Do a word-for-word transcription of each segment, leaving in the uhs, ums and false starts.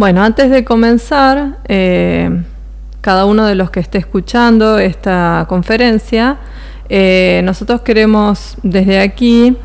Bueno, antes de comenzar, eh, cada uno de los que esté escuchando esta conferencia, eh, nosotros queremos desde aquí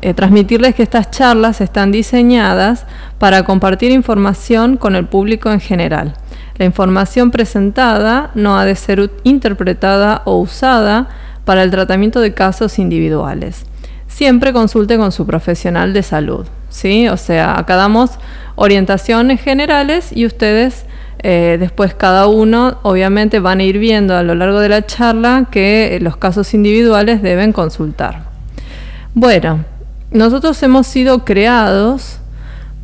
eh, transmitirles que estas charlas están diseñadas para compartir información con el público en general. La información presentada no ha de ser interpretada o usada para el tratamiento de casos individuales. Siempre consulte con su profesional de salud, ¿sí? O sea, acá damos orientaciones generales y ustedes eh, después cada uno obviamente van a ir viendo a lo largo de la charla que los casos individuales deben consultar. Bueno, nosotros hemos sido creados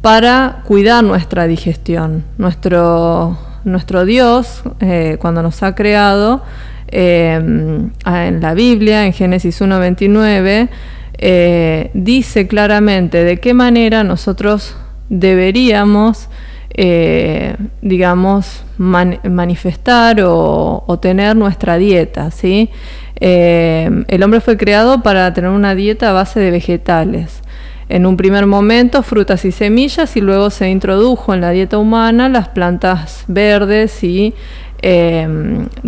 para cuidar nuestra digestión. Nuestro, nuestro Dios, eh, cuando nos ha creado, eh, en la Biblia, en Génesis uno veintinueve, eh, dice claramente de qué manera nosotros deberíamos, eh, digamos, man manifestar o, o tener nuestra dieta, ¿sí? Eh, el hombre fue creado para tener una dieta a base de vegetales. En un primer momento frutas y semillas, y luego se introdujo en la dieta humana las plantas verdes y eh,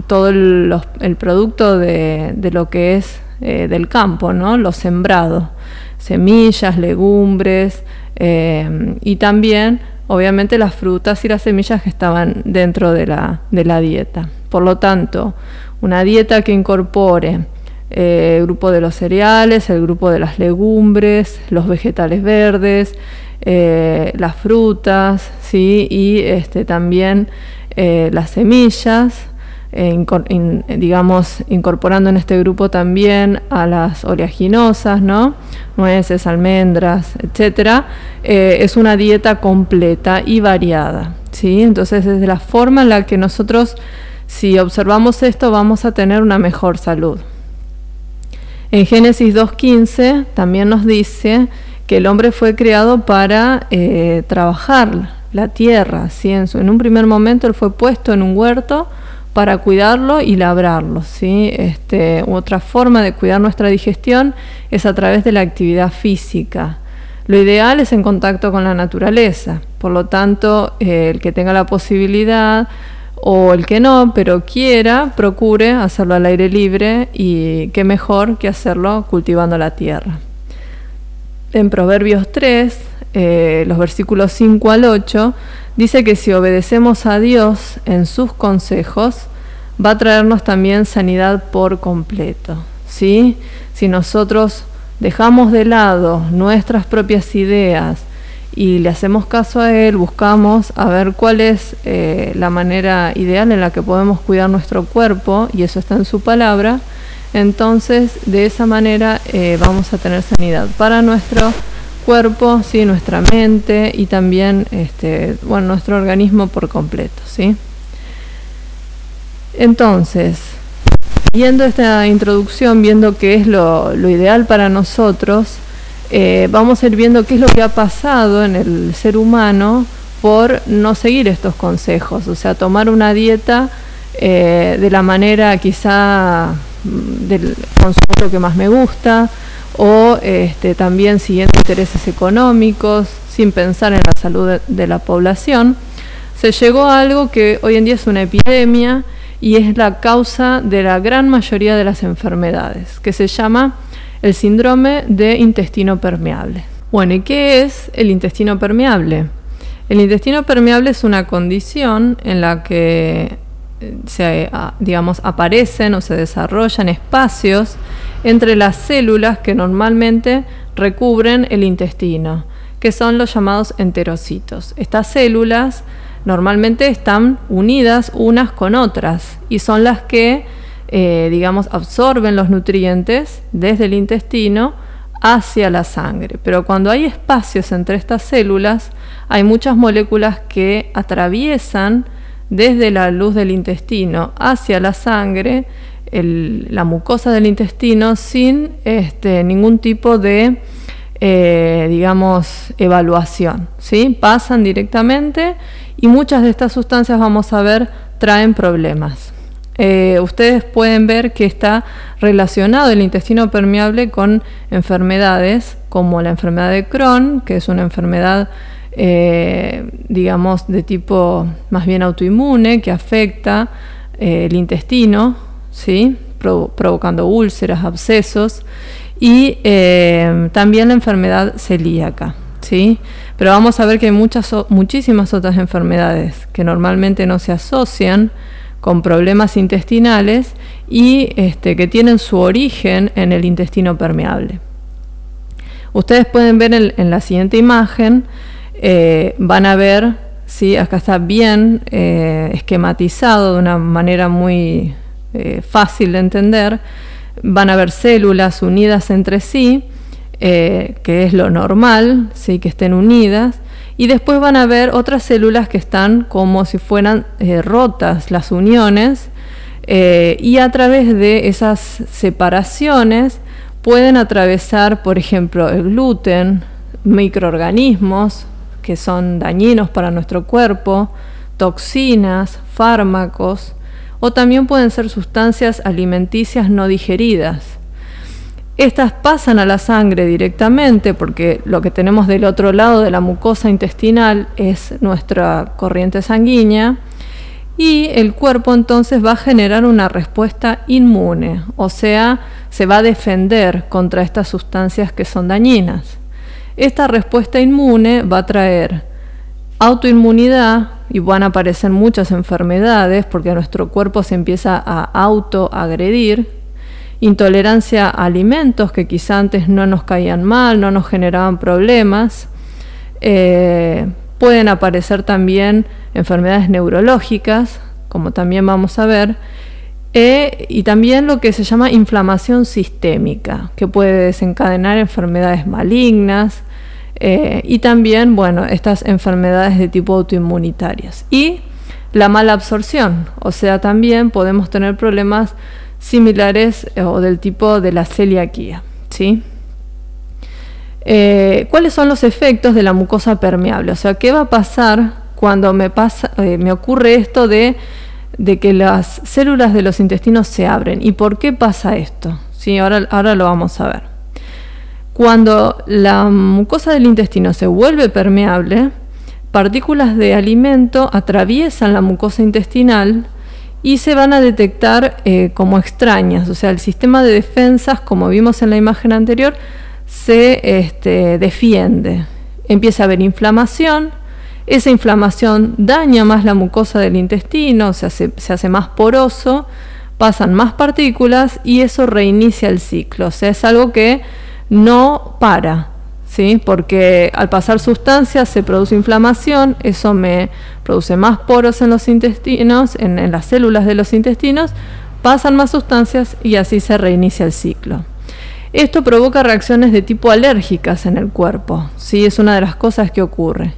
todo el, los, el producto de, de lo que es eh, del campo, ¿no? Lo sembrado, semillas, legumbres eh, y también obviamente las frutas y las semillas que estaban dentro de la, de la dieta. Por lo tanto, una dieta que incorpore Eh, el grupo de los cereales, el grupo de las legumbres, los vegetales verdes, eh, las frutas, ¿sí? Y este, también eh, las semillas, eh, incor in, digamos, incorporando en este grupo también a las oleaginosas, ¿no? Nueces, almendras, etcétera. Eh, es una dieta completa y variada, ¿sí? Entonces, es la forma en la que nosotros, si observamos esto, vamos a tener una mejor salud. En Génesis dos quince también nos dice que el hombre fue creado para eh, trabajar la tierra, ¿sí? En, su, en un primer momento él fue puesto en un huerto para cuidarlo y labrarlo, ¿sí? Este, otra forma de cuidar nuestra digestión es a través de la actividad física. Lo ideal es en contacto con la naturaleza, por lo tanto eh, el que tenga la posibilidad o el que no, pero quiera, procure hacerlo al aire libre, y qué mejor que hacerlo cultivando la tierra. En Proverbios tres, eh, los versículos cinco al ocho, dice que si obedecemos a Dios en sus consejos, va a traernos también sanidad por completo, ¿sí? Si nosotros dejamos de lado nuestras propias ideas y le hacemos caso a él, buscamos a ver cuál es eh, la manera ideal en la que podemos cuidar nuestro cuerpo, y eso está en su palabra, entonces de esa manera eh, vamos a tener sanidad para nuestro cuerpo, ¿sí? Nuestra mente y también este, bueno, nuestro organismo por completo, ¿sí? Entonces, viendo esta introducción, viendo qué es lo, lo ideal para nosotros, Eh, vamos a ir viendo qué es lo que ha pasado en el ser humano por no seguir estos consejos, o sea, tomar una dieta eh, de la manera quizá del consumo que más me gusta, o este, también siguiendo intereses económicos, sin pensar en la salud de, de la población. Se llegó a algo que hoy en día es una epidemia y es la causa de la gran mayoría de las enfermedades, que se llama el síndrome de intestino permeable. Bueno, ¿y qué es el intestino permeable? El intestino permeable es una condición en la que se, digamos, aparecen o se desarrollan espacios entre las células que normalmente recubren el intestino, que son los llamados enterocitos. Estas células normalmente están unidas unas con otras y son las que Eh, digamos, absorben los nutrientes desde el intestino hacia la sangre. Pero cuando hay espacios entre estas células, hay muchas moléculas que atraviesan desde la luz del intestino hacia la sangre, el, la mucosa del intestino, sin este, ningún tipo de, eh, digamos, evaluación, ¿sí? Pasan directamente, y muchas de estas sustancias, vamos a ver, traen problemas. Eh, ustedes pueden ver que está relacionado el intestino permeable con enfermedades como la enfermedad de Crohn, que es una enfermedad eh, digamos, de tipo más bien autoinmune, que afecta eh, el intestino, ¿sí? Pro- provocando úlceras, abscesos, y eh, también la enfermedad celíaca, ¿sí? Pero vamos a ver que hay muchas, muchísimas otras enfermedades que normalmente no se asocian con problemas intestinales y este, que tienen su origen en el intestino permeable. Ustedes pueden ver en, en la siguiente imagen, eh, van a ver, ¿sí? Acá está bien eh, esquematizado de una manera muy eh, fácil de entender, van a ver células unidas entre sí, eh, que es lo normal, ¿sí? Que estén unidas, y después van a ver otras células que están como si fueran eh, rotas las uniones, eh, y a través de esas separaciones pueden atravesar, por ejemplo, el gluten, microorganismos que son dañinos para nuestro cuerpo, toxinas, fármacos, o también pueden ser sustancias alimenticias no digeridas. Estas pasan a la sangre directamente porque lo que tenemos del otro lado de la mucosa intestinal es nuestra corriente sanguínea, y el cuerpo entonces va a generar una respuesta inmune, o sea, se va a defender contra estas sustancias que son dañinas. Esta respuesta inmune va a traer autoinmunidad y van a aparecer muchas enfermedades porque nuestro cuerpo se empieza a autoagredir, intolerancia a alimentos que quizá antes no nos caían mal, no nos generaban problemas, eh, pueden aparecer también enfermedades neurológicas, como también vamos a ver, eh, y también lo que se llama inflamación sistémica, que puede desencadenar enfermedades malignas, eh, y también, bueno, estas enfermedades de tipo autoinmunitarias. Y la mala absorción, o sea, también podemos tener problemas similares eh, o del tipo de la celiaquía, ¿sí? Eh, ¿Cuáles son los efectos de la mucosa permeable? O sea, ¿qué va a pasar cuando me, pasa, eh, me ocurre esto de, de que las células de los intestinos se abren? ¿Y por qué pasa esto? ¿Sí? Ahora, ahora lo vamos a ver. Cuando la mucosa del intestino se vuelve permeable, partículas de alimento atraviesan la mucosa intestinal y se van a detectar eh, como extrañas. O sea, el sistema de defensas, como vimos en la imagen anterior, se este, defiende, empieza a haber inflamación, esa inflamación daña más la mucosa del intestino, se hace, se hace más poroso, pasan más partículas y eso reinicia el ciclo. O sea, es algo que no para, ¿sí? Porque al pasar sustancias se produce inflamación, eso me produce más poros en los intestinos, en, en las células de los intestinos, pasan más sustancias y así se reinicia el ciclo. Esto provoca reacciones de tipo alérgicas en el cuerpo, ¿sí? Es una de las cosas que ocurre.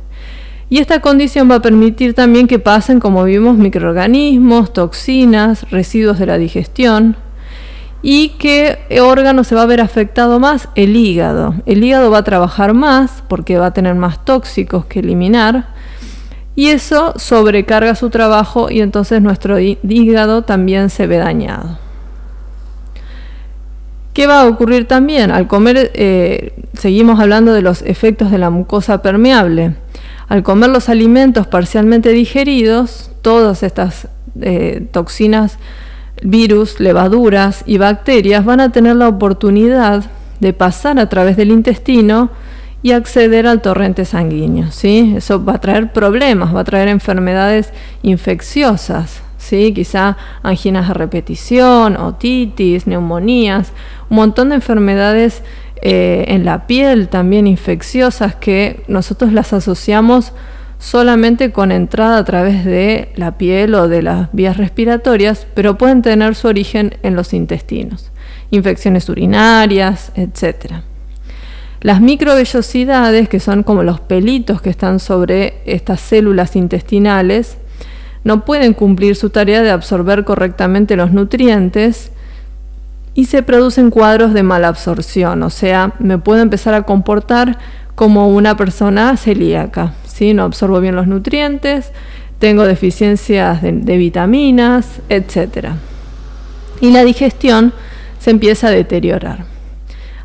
Y esta condición va a permitir también que pasen, como vimos, microorganismos, toxinas, residuos de la digestión. ¿Y qué órgano se va a ver afectado más? El hígado. El hígado va a trabajar más porque va a tener más tóxicos que eliminar. Y eso sobrecarga su trabajo y entonces nuestro hígado también se ve dañado. ¿Qué va a ocurrir también? Al comer, eh, seguimos hablando de los efectos de la mucosa permeable. Al comer los alimentos parcialmente digeridos, todas estas eh, toxinas, virus, levaduras y bacterias van a tener la oportunidad de pasar a través del intestino y acceder al torrente sanguíneo, ¿sí? Eso va a traer problemas, va a traer enfermedades infecciosas, ¿sí? Quizá anginas a repetición, otitis, neumonías, un montón de enfermedades eh, en la piel también infecciosas que nosotros las asociamos solamente con entrada a través de la piel o de las vías respiratorias, pero pueden tener su origen en los intestinos, infecciones urinarias, etcétera. Las microvellosidades, que son como los pelitos que están sobre estas células intestinales, no pueden cumplir su tarea de absorber correctamente los nutrientes y se producen cuadros de mala absorción, o sea, me puedo empezar a comportar como una persona celíaca, ¿sí? No absorbo bien los nutrientes, tengo deficiencias de, de vitaminas, etcétera. Y la digestión se empieza a deteriorar.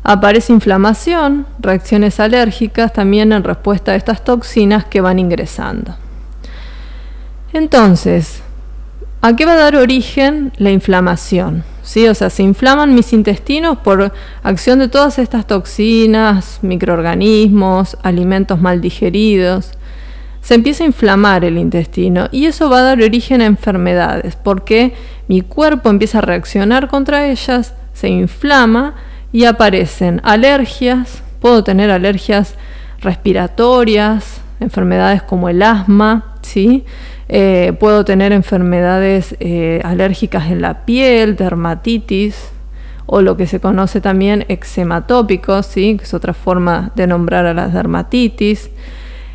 Aparece inflamación, reacciones alérgicas también en respuesta a estas toxinas que van ingresando. Entonces, ¿a qué va a dar origen la inflamación? ¿Sí? O sea, se inflaman mis intestinos por acción de todas estas toxinas, microorganismos, alimentos mal digeridos. Se empieza a inflamar el intestino y eso va a dar origen a enfermedades porque mi cuerpo empieza a reaccionar contra ellas, se inflama y aparecen alergias, puedo tener alergias respiratorias, enfermedades como el asma, ¿sí? Eh, puedo tener enfermedades eh, alérgicas en la piel, dermatitis o lo que se conoce también eccema atópico, ¿sí? Que es otra forma de nombrar a las dermatitis.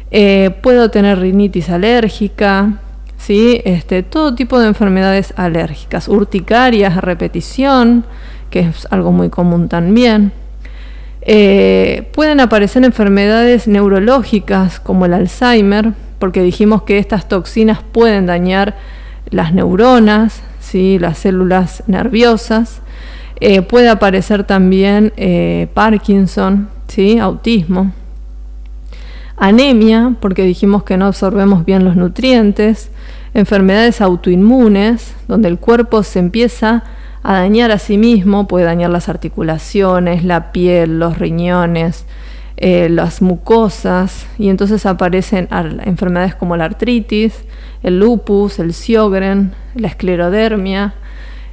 Eh, puedo tener rinitis alérgica, ¿sí? Este, todo tipo de enfermedades alérgicas, urticarias a repetición, que es algo muy común también. Eh, pueden aparecer enfermedades neurológicas como el Alzheimer, porque dijimos que estas toxinas pueden dañar las neuronas, ¿sí? Las células nerviosas. Eh, puede aparecer también eh, Parkinson, ¿sí? Autismo. Anemia, porque dijimos que no absorbemos bien los nutrientes. Enfermedades autoinmunes, donde el cuerpo se empieza a dañar a sí mismo, puede dañar las articulaciones, la piel, los riñones, eh, las mucosas, y entonces aparecen enfermedades como la artritis, el lupus, el Sogren, la esclerodermia,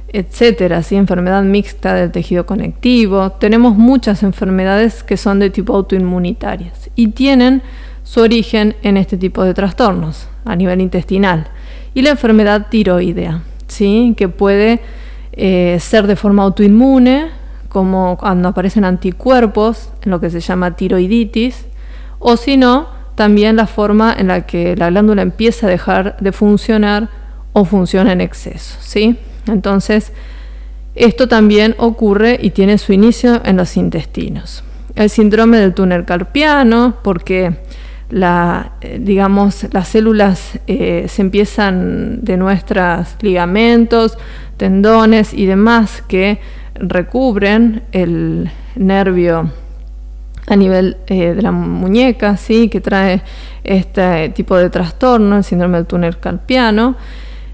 etcétera, ¿sí? Enfermedad mixta del tejido conectivo. Tenemos muchas enfermedades que son de tipo autoinmunitarias y tienen su origen en este tipo de trastornos a nivel intestinal. Y la enfermedad tiroidea, ¿sí? Que puede Eh, ser de forma autoinmune, como cuando aparecen anticuerpos en lo que se llama tiroiditis, o si no, también la forma en la que la glándula empieza a dejar de funcionar o funciona en exceso, ¿sí? Entonces, esto también ocurre y tiene su inicio en los intestinos. El síndrome del túnel carpiano, porque La, digamos, las células eh, se empiezan de nuestros ligamentos, tendones y demás que recubren el nervio a nivel eh, de la muñeca, ¿sí? Que trae este tipo de trastorno, el síndrome del túnel carpiano,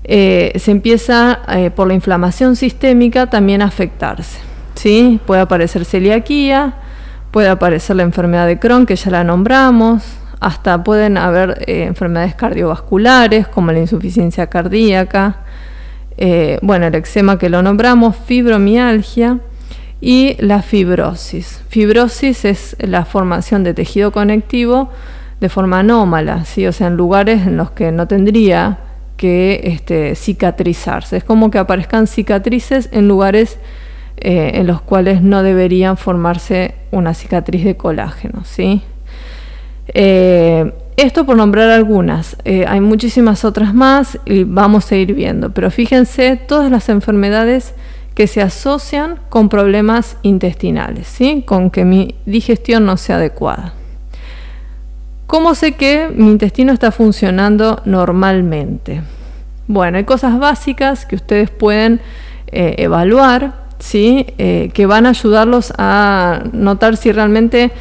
eh, se empieza eh, por la inflamación sistémica también a afectarse, ¿sí? Puede aparecer celiaquía, puede aparecer la enfermedad de Crohn, que ya la nombramos, hasta pueden haber eh, enfermedades cardiovasculares como la insuficiencia cardíaca, eh, bueno, el eczema que lo nombramos, fibromialgia y la fibrosis. Fibrosis es la formación de tejido conectivo de forma anómala, ¿sí? O sea, en lugares en los que no tendría que este, cicatrizarse. Es como que aparezcan cicatrices en lugares eh, en los cuales no deberían formarse una cicatriz de colágeno, ¿sí? Eh, esto por nombrar algunas, eh, hay muchísimas otras más y vamos a ir viendo, pero fíjense todas las enfermedades que se asocian con problemas intestinales, ¿sí? Con que mi digestión no sea adecuada. ¿Cómo sé que mi intestino está funcionando normalmente? Bueno, hay cosas básicas que ustedes pueden eh, evaluar, ¿sí? Eh, que van a ayudarlos a notar si realmente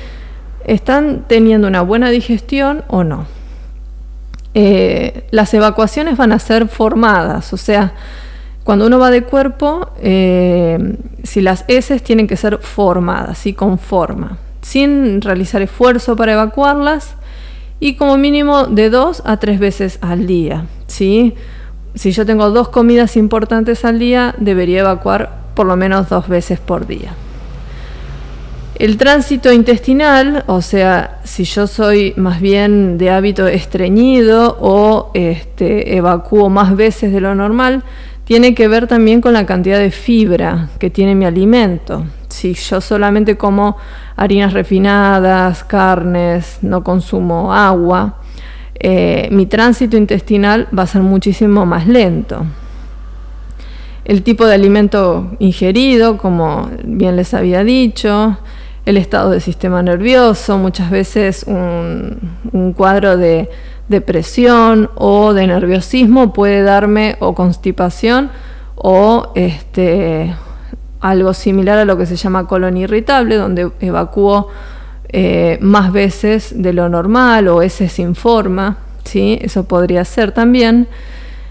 están teniendo una buena digestión o no. Eh, las evacuaciones van a ser formadas, o sea, cuando uno va de cuerpo, eh, si las heces tienen que ser formadas, ¿sí? Con forma, sin realizar esfuerzo para evacuarlas y como mínimo de dos a tres veces al día, ¿sí? Si yo tengo dos comidas importantes al día, debería evacuar por lo menos dos veces por día. El tránsito intestinal, o sea, si yo soy más bien de hábito estreñido o este, evacúo más veces de lo normal, tiene que ver también con la cantidad de fibra que tiene mi alimento. Si yo solamente como harinas refinadas, carnes, no consumo agua, eh, mi tránsito intestinal va a ser muchísimo más lento. El tipo de alimento ingerido, como bien les había dicho, el estado del sistema nervioso, muchas veces un, un cuadro de depresión o de nerviosismo puede darme o constipación o este, algo similar a lo que se llama colon irritable, donde evacuó eh, más veces de lo normal o heces sin forma, ¿sí? Eso podría ser también,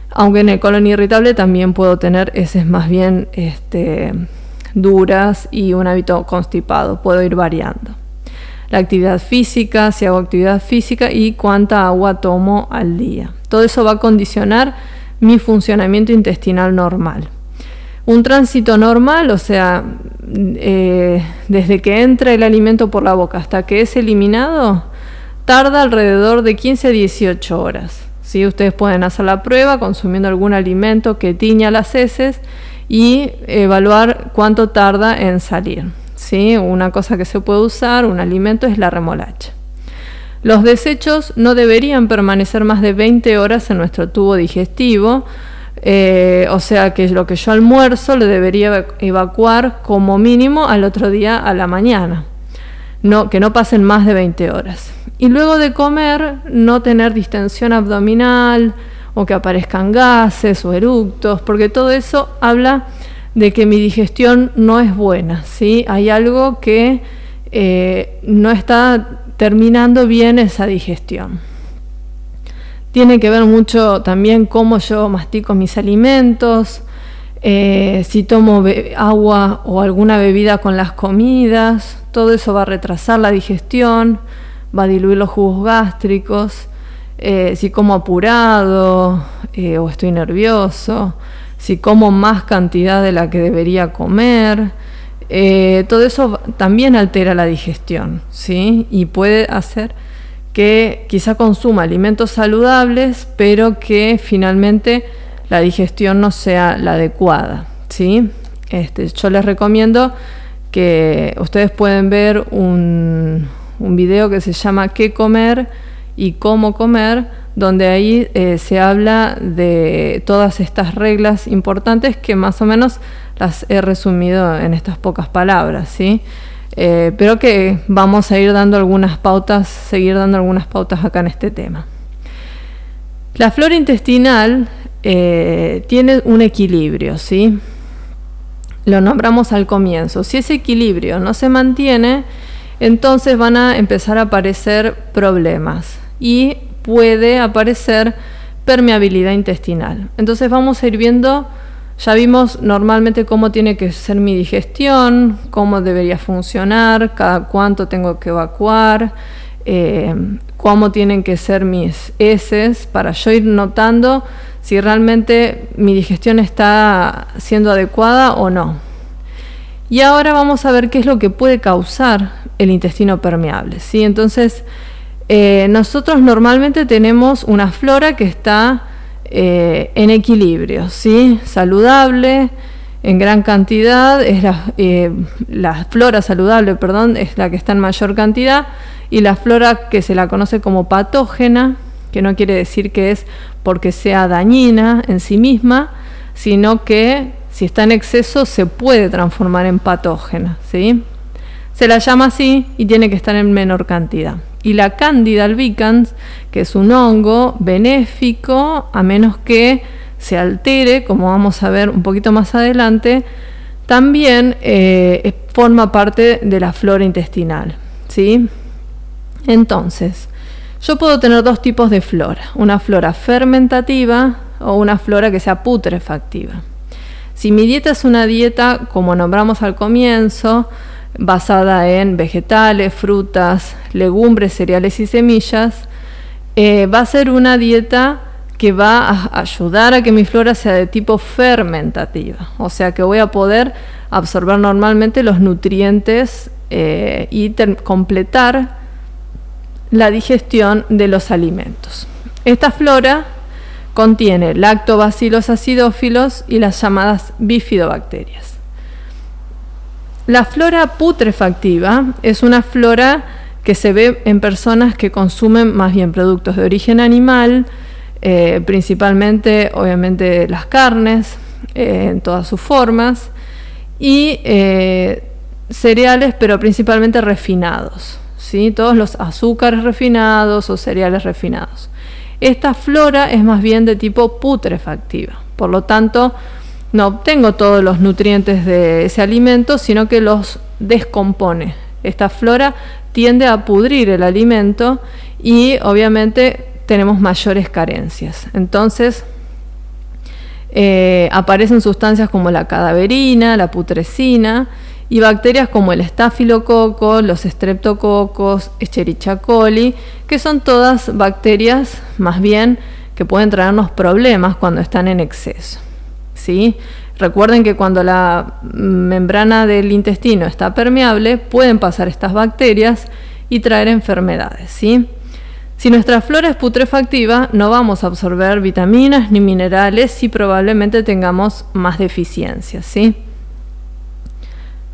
aunque en el colon irritable también puedo tener heces más bien este, duras y un hábito constipado, puedo ir variando. La actividad física, si hago actividad física y cuánta agua tomo al día. Todo eso va a condicionar mi funcionamiento intestinal normal. Un tránsito normal, o sea, eh, desde que entra el alimento por la boca hasta que es eliminado, tarda alrededor de quince a dieciocho horas. ¿Sí? Ustedes pueden hacer la prueba consumiendo algún alimento que tiña las heces y evaluar cuánto tarda en salir. ¿Sí? Una cosa que se puede usar, un alimento, es la remolacha. Los desechos no deberían permanecer más de veinte horas en nuestro tubo digestivo, eh, o sea que lo que yo almuerzo lo debería evacuar como mínimo al otro día a la mañana, no, que no pasen más de veinte horas. Y luego de comer, no tener distensión abdominal o que aparezcan gases o eructos, porque todo eso habla de que mi digestión no es buena, ¿sí? Hay algo que eh, no está terminando bien esa digestión. Tiene que ver mucho también cómo yo mastico mis alimentos, eh, si tomo agua o alguna bebida con las comidas, todo eso va a retrasar la digestión, va a diluir los jugos gástricos, eh, si como apurado eh, o estoy nervioso, si como más cantidad de la que debería comer, eh, todo eso también altera la digestión, ¿sí? Y puede hacer que quizá consuma alimentos saludables, pero que finalmente la digestión no sea la adecuada, ¿sí? Este, yo les recomiendo que ustedes pueden ver un, un video que se llama ¿Qué comer y cómo comer?, donde ahí eh, se habla de todas estas reglas importantes que más o menos las he resumido en estas pocas palabras, ¿sí? Eh, pero que vamos a ir dando algunas pautas, seguir dando algunas pautas acá en este tema. La flora intestinal eh, tiene un equilibrio, ¿sí? Lo nombramos al comienzo. Si ese equilibrio no se mantiene, entonces van a empezar a aparecer problemas y puede aparecer permeabilidad intestinal. Entonces vamos a ir viendo, ya vimos normalmente cómo tiene que ser mi digestión, cómo debería funcionar, cada cuánto tengo que evacuar, eh, cómo tienen que ser mis heces, para yo ir notando si realmente mi digestión está siendo adecuada o no. Y ahora vamos a ver qué es lo que puede causar el intestino permeable, ¿sí? Entonces, Eh, nosotros normalmente tenemos una flora que está eh, en equilibrio, ¿sí? Saludable, en gran cantidad, es la, eh, la flora saludable, perdón, es la que está en mayor cantidad, y la flora que se la conoce como patógena, que no quiere decir que es porque sea dañina en sí misma, sino que si está en exceso se puede transformar en patógena, ¿sí? Se la llama así y tiene que estar en menor cantidad. Y la cándida albicans, que es un hongo benéfico, a menos que se altere, como vamos a ver un poquito más adelante, también eh, forma parte de la flora intestinal, ¿sí? Entonces, yo puedo tener dos tipos de flora, una flora fermentativa o una flora que sea putrefactiva. Si mi dieta es una dieta, como nombramos al comienzo, basada en vegetales, frutas, legumbres, cereales y semillas, eh, va a ser una dieta que va a ayudar a que mi flora sea de tipo fermentativa, o sea que voy a poder absorber normalmente los nutrientes eh, y completar la digestión de los alimentos. Esta flora contiene lactobacilos acidófilos y las llamadas bifidobacterias. La flora putrefactiva es una flora que se ve en personas que consumen más bien productos de origen animal, eh, principalmente obviamente las carnes eh, en todas sus formas y eh, cereales, pero principalmente refinados, ¿sí? Todos los azúcares refinados o cereales refinados. Esta flora es más bien de tipo putrefactiva, por lo tanto no obtengo todos los nutrientes de ese alimento, sino que los descompone. Esta flora tiende a pudrir el alimento y obviamente tenemos mayores carencias. Entonces eh, aparecen sustancias como la cadaverina, la putrescina y bacterias como el estafilococo, los estreptococos, Escherichia coli, que son todas bacterias más bien que pueden traernos problemas cuando están en exceso, ¿sí? Recuerden que cuando la membrana del intestino está permeable, pueden pasar estas bacterias y traer enfermedades, ¿sí? Si nuestra flora es putrefactiva, no vamos a absorber vitaminas ni minerales y probablemente tengamos más deficiencias, ¿sí?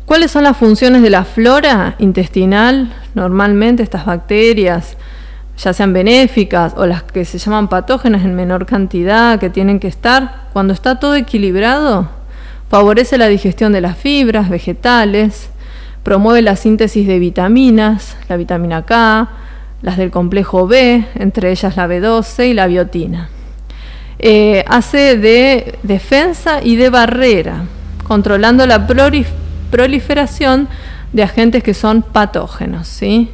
¿Cuáles son las funciones de la flora intestinal? Normalmente estas bacterias, ya sean benéficas o las que se llaman patógenas en menor cantidad, que tienen que estar, cuando está todo equilibrado, favorece la digestión de las fibras vegetales, promueve la síntesis de vitaminas, la vitamina K, las del complejo B, entre ellas la B doce y la biotina. Eh, hace de defensa y de barrera, controlando la proliferación de agentes que son patógenos, ¿sí?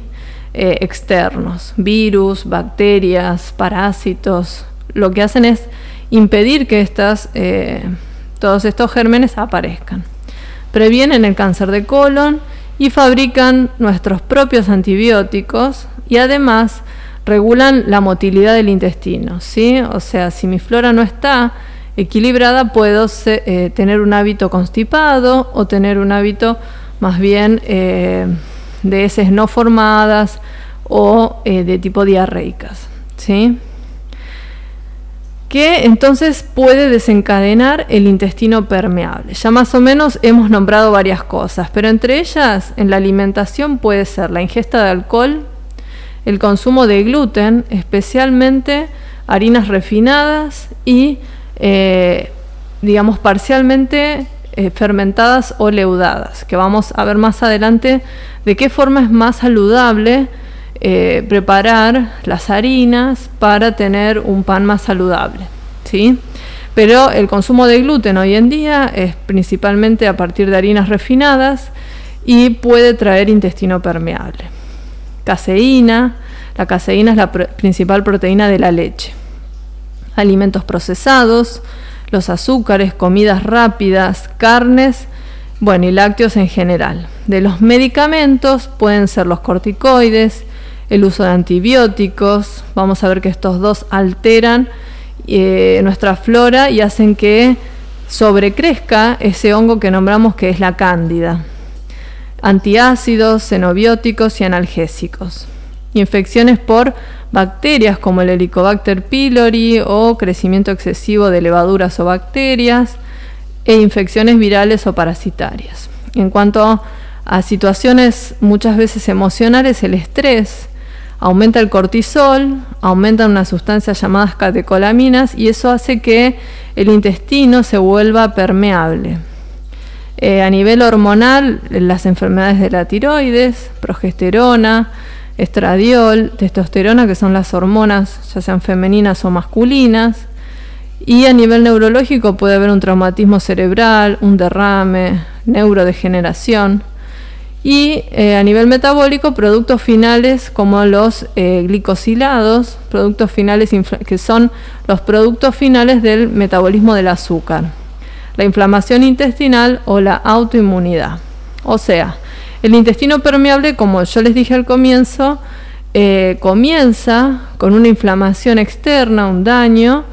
Eh, externos, virus, bacterias, parásitos, lo que hacen es impedir que estas, eh, todos estos gérmenes aparezcan. Previenen el cáncer de colon y fabrican nuestros propios antibióticos y además regulan la motilidad del intestino, ¿sí? O sea, si mi flora no está equilibrada, puedo eh, tener un hábito constipado o tener un hábito más bien eh, de heces no formadas o eh, de tipo diarreicas, ¿sí? Que entonces puede desencadenar el intestino permeable. Ya más o menos hemos nombrado varias cosas, pero entre ellas en la alimentación puede ser la ingesta de alcohol, el consumo de gluten, especialmente harinas refinadas y, eh, digamos, parcialmente eh, fermentadas o leudadas, que vamos a ver más adelante de qué forma es más saludable eh, preparar las harinas para tener un pan más saludable, ¿sí? Pero el consumo de gluten hoy en día es principalmente a partir de harinas refinadas y puede traer intestino permeable. Caseína, la caseína es la principal proteína de la leche. Alimentos procesados, los azúcares, comidas rápidas, carnes, bueno, y lácteos en general. De los medicamentos pueden ser los corticoides, el uso de antibióticos, vamos a ver que estos dos alteran eh, nuestra flora y hacen que sobrecrezca ese hongo que nombramos que es la cándida. Antiácidos, xenobióticos y analgésicos. Infecciones por bacterias como el Helicobacter pylori o crecimiento excesivo de levaduras o bacterias e infecciones virales o parasitarias. En cuanto a situaciones muchas veces emocionales, el estrés aumenta el cortisol, aumenta unas sustancias llamadas catecolaminas y eso hace que el intestino se vuelva permeable. Eh, a nivel hormonal, las enfermedades de la tiroides, progesterona, estradiol, testosterona, que son las hormonas, ya sean femeninas o masculinas. Y a nivel neurológico puede haber un traumatismo cerebral, un derrame, neurodegeneración. Y eh, a nivel metabólico, productos finales como los eh, glicosilados, productos finales que son los productos finales del metabolismo del azúcar, la inflamación intestinal o la autoinmunidad. O sea, el intestino permeable, como yo les dije al comienzo, eh, comienza con una inflamación externa, un daño,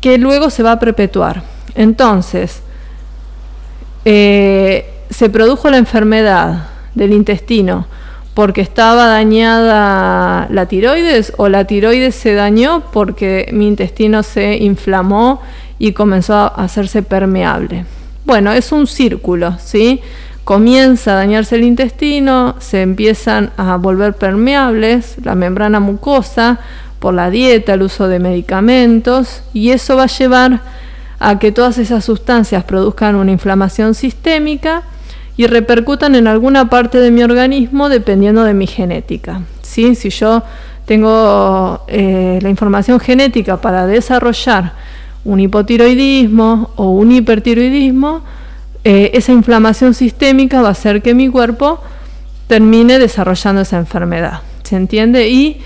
que luego se va a perpetuar. Entonces, eh, se produjo la enfermedad del intestino porque estaba dañada la tiroides o la tiroides se dañó porque mi intestino se inflamó y comenzó a hacerse permeable. Bueno, es un círculo, ¿sí? Comienza a dañarse el intestino, se empiezan a volver permeables la membrana mucosa por la dieta, el uso de medicamentos, y eso va a llevar a que todas esas sustancias produzcan una inflamación sistémica y repercutan en alguna parte de mi organismo dependiendo de mi genética, ¿sí? Si yo tengo eh, la información genética para desarrollar un hipotiroidismo o un hipertiroidismo, eh, esa inflamación sistémica va a hacer que mi cuerpo termine desarrollando esa enfermedad. ¿Se entiende? Y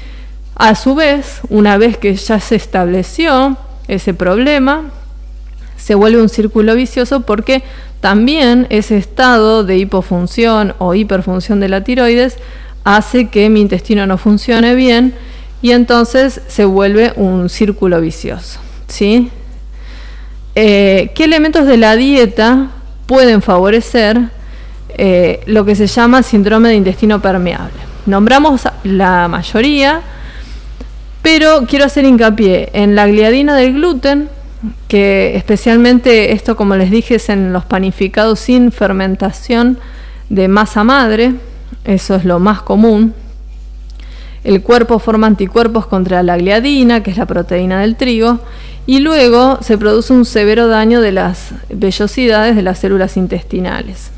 a su vez, una vez que ya se estableció ese problema, se vuelve un círculo vicioso, porque también ese estado de hipofunción o hiperfunción de la tiroides hace que mi intestino no funcione bien, y entonces se vuelve un círculo vicioso, ¿sí? Eh, ¿Qué elementos de la dieta pueden favorecer eh, lo que se llama síndrome de intestino permeable? Nombramos la mayoría, pero quiero hacer hincapié en la gliadina del gluten, que especialmente esto, como les dije, es en los panificados sin fermentación de masa madre, eso es lo más común. El cuerpo forma anticuerpos contra la gliadina, que es la proteína del trigo, y luego se produce un severo daño de las vellosidades de las células intestinales.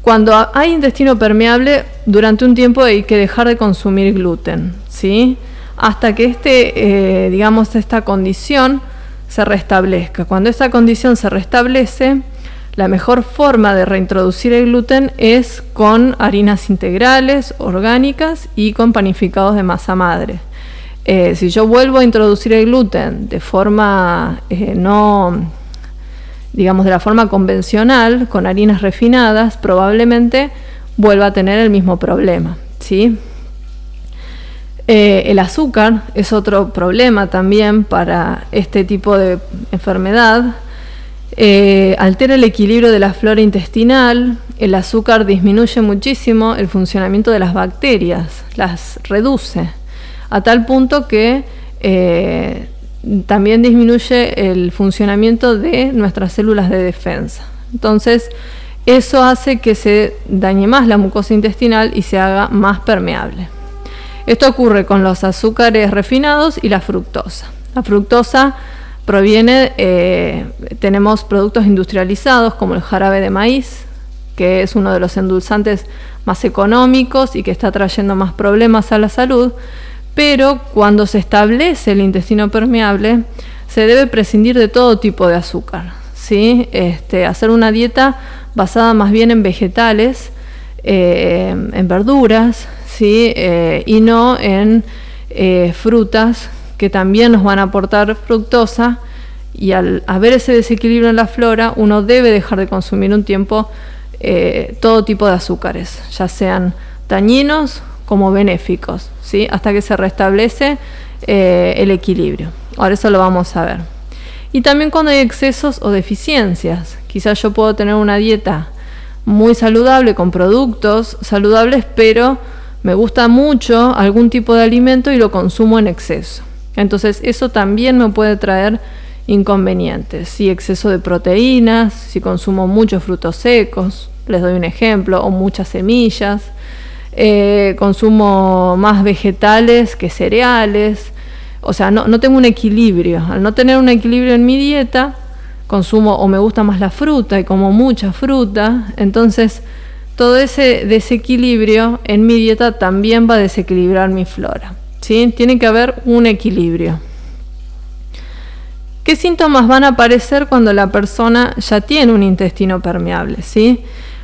Cuando hay intestino permeable, durante un tiempo hay que dejar de consumir gluten, ¿sí? Hasta que este, eh, digamos, esta condición se restablezca. Cuando esta condición se restablece, la mejor forma de reintroducir el gluten es con harinas integrales, orgánicas y con panificados de masa madre. Eh, si yo vuelvo a introducir el gluten de forma eh, no, digamos, de la forma convencional, con harinas refinadas, probablemente vuelva a tener el mismo problema, ¿sí? Eh, el azúcar es otro problema también para este tipo de enfermedad. Eh, altera el equilibrio de la flora intestinal. El azúcar disminuye muchísimo el funcionamiento de las bacterias, las reduce a tal punto que eh, también disminuye el funcionamiento de nuestras células de defensa. Entonces eso hace que se dañe más la mucosa intestinal y se haga más permeable. Esto ocurre con los azúcares refinados y la fructosa. La fructosa proviene, eh, tenemos productos industrializados como el jarabe de maíz, que es uno de los endulzantes más económicos y que está trayendo más problemas a la salud, pero cuando se establece el intestino permeable se debe prescindir de todo tipo de azúcar, ¿sí? Este, hacer una dieta basada más bien en vegetales, eh, en verduras, ¿sí? Eh, y no en eh, frutas, que también nos van a aportar fructosa, y al haber ese desequilibrio en la flora, uno debe dejar de consumir un tiempo eh, todo tipo de azúcares, ya sean dañinos como benéficos, ¿sí? Hasta que se restablece eh, el equilibrio. Ahora eso lo vamos a ver. Y también cuando hay excesos o deficiencias. Quizás yo puedo tener una dieta muy saludable, con productos saludables, pero me gusta mucho algún tipo de alimento y lo consumo en exceso. Entonces eso también me puede traer inconvenientes. Si exceso de proteínas, si consumo muchos frutos secos, les doy un ejemplo, o muchas semillas, eh, consumo más vegetales que cereales, o sea, no, no tengo un equilibrio. Al no tener un equilibrio en mi dieta, consumo o me gusta más la fruta y como mucha fruta, entonces todo ese desequilibrio en mi dieta también va a desequilibrar mi flora, ¿sí? Tiene que haber un equilibrio. ¿Qué síntomas van a aparecer cuando la persona ya tiene un intestino permeable? ¿Sí?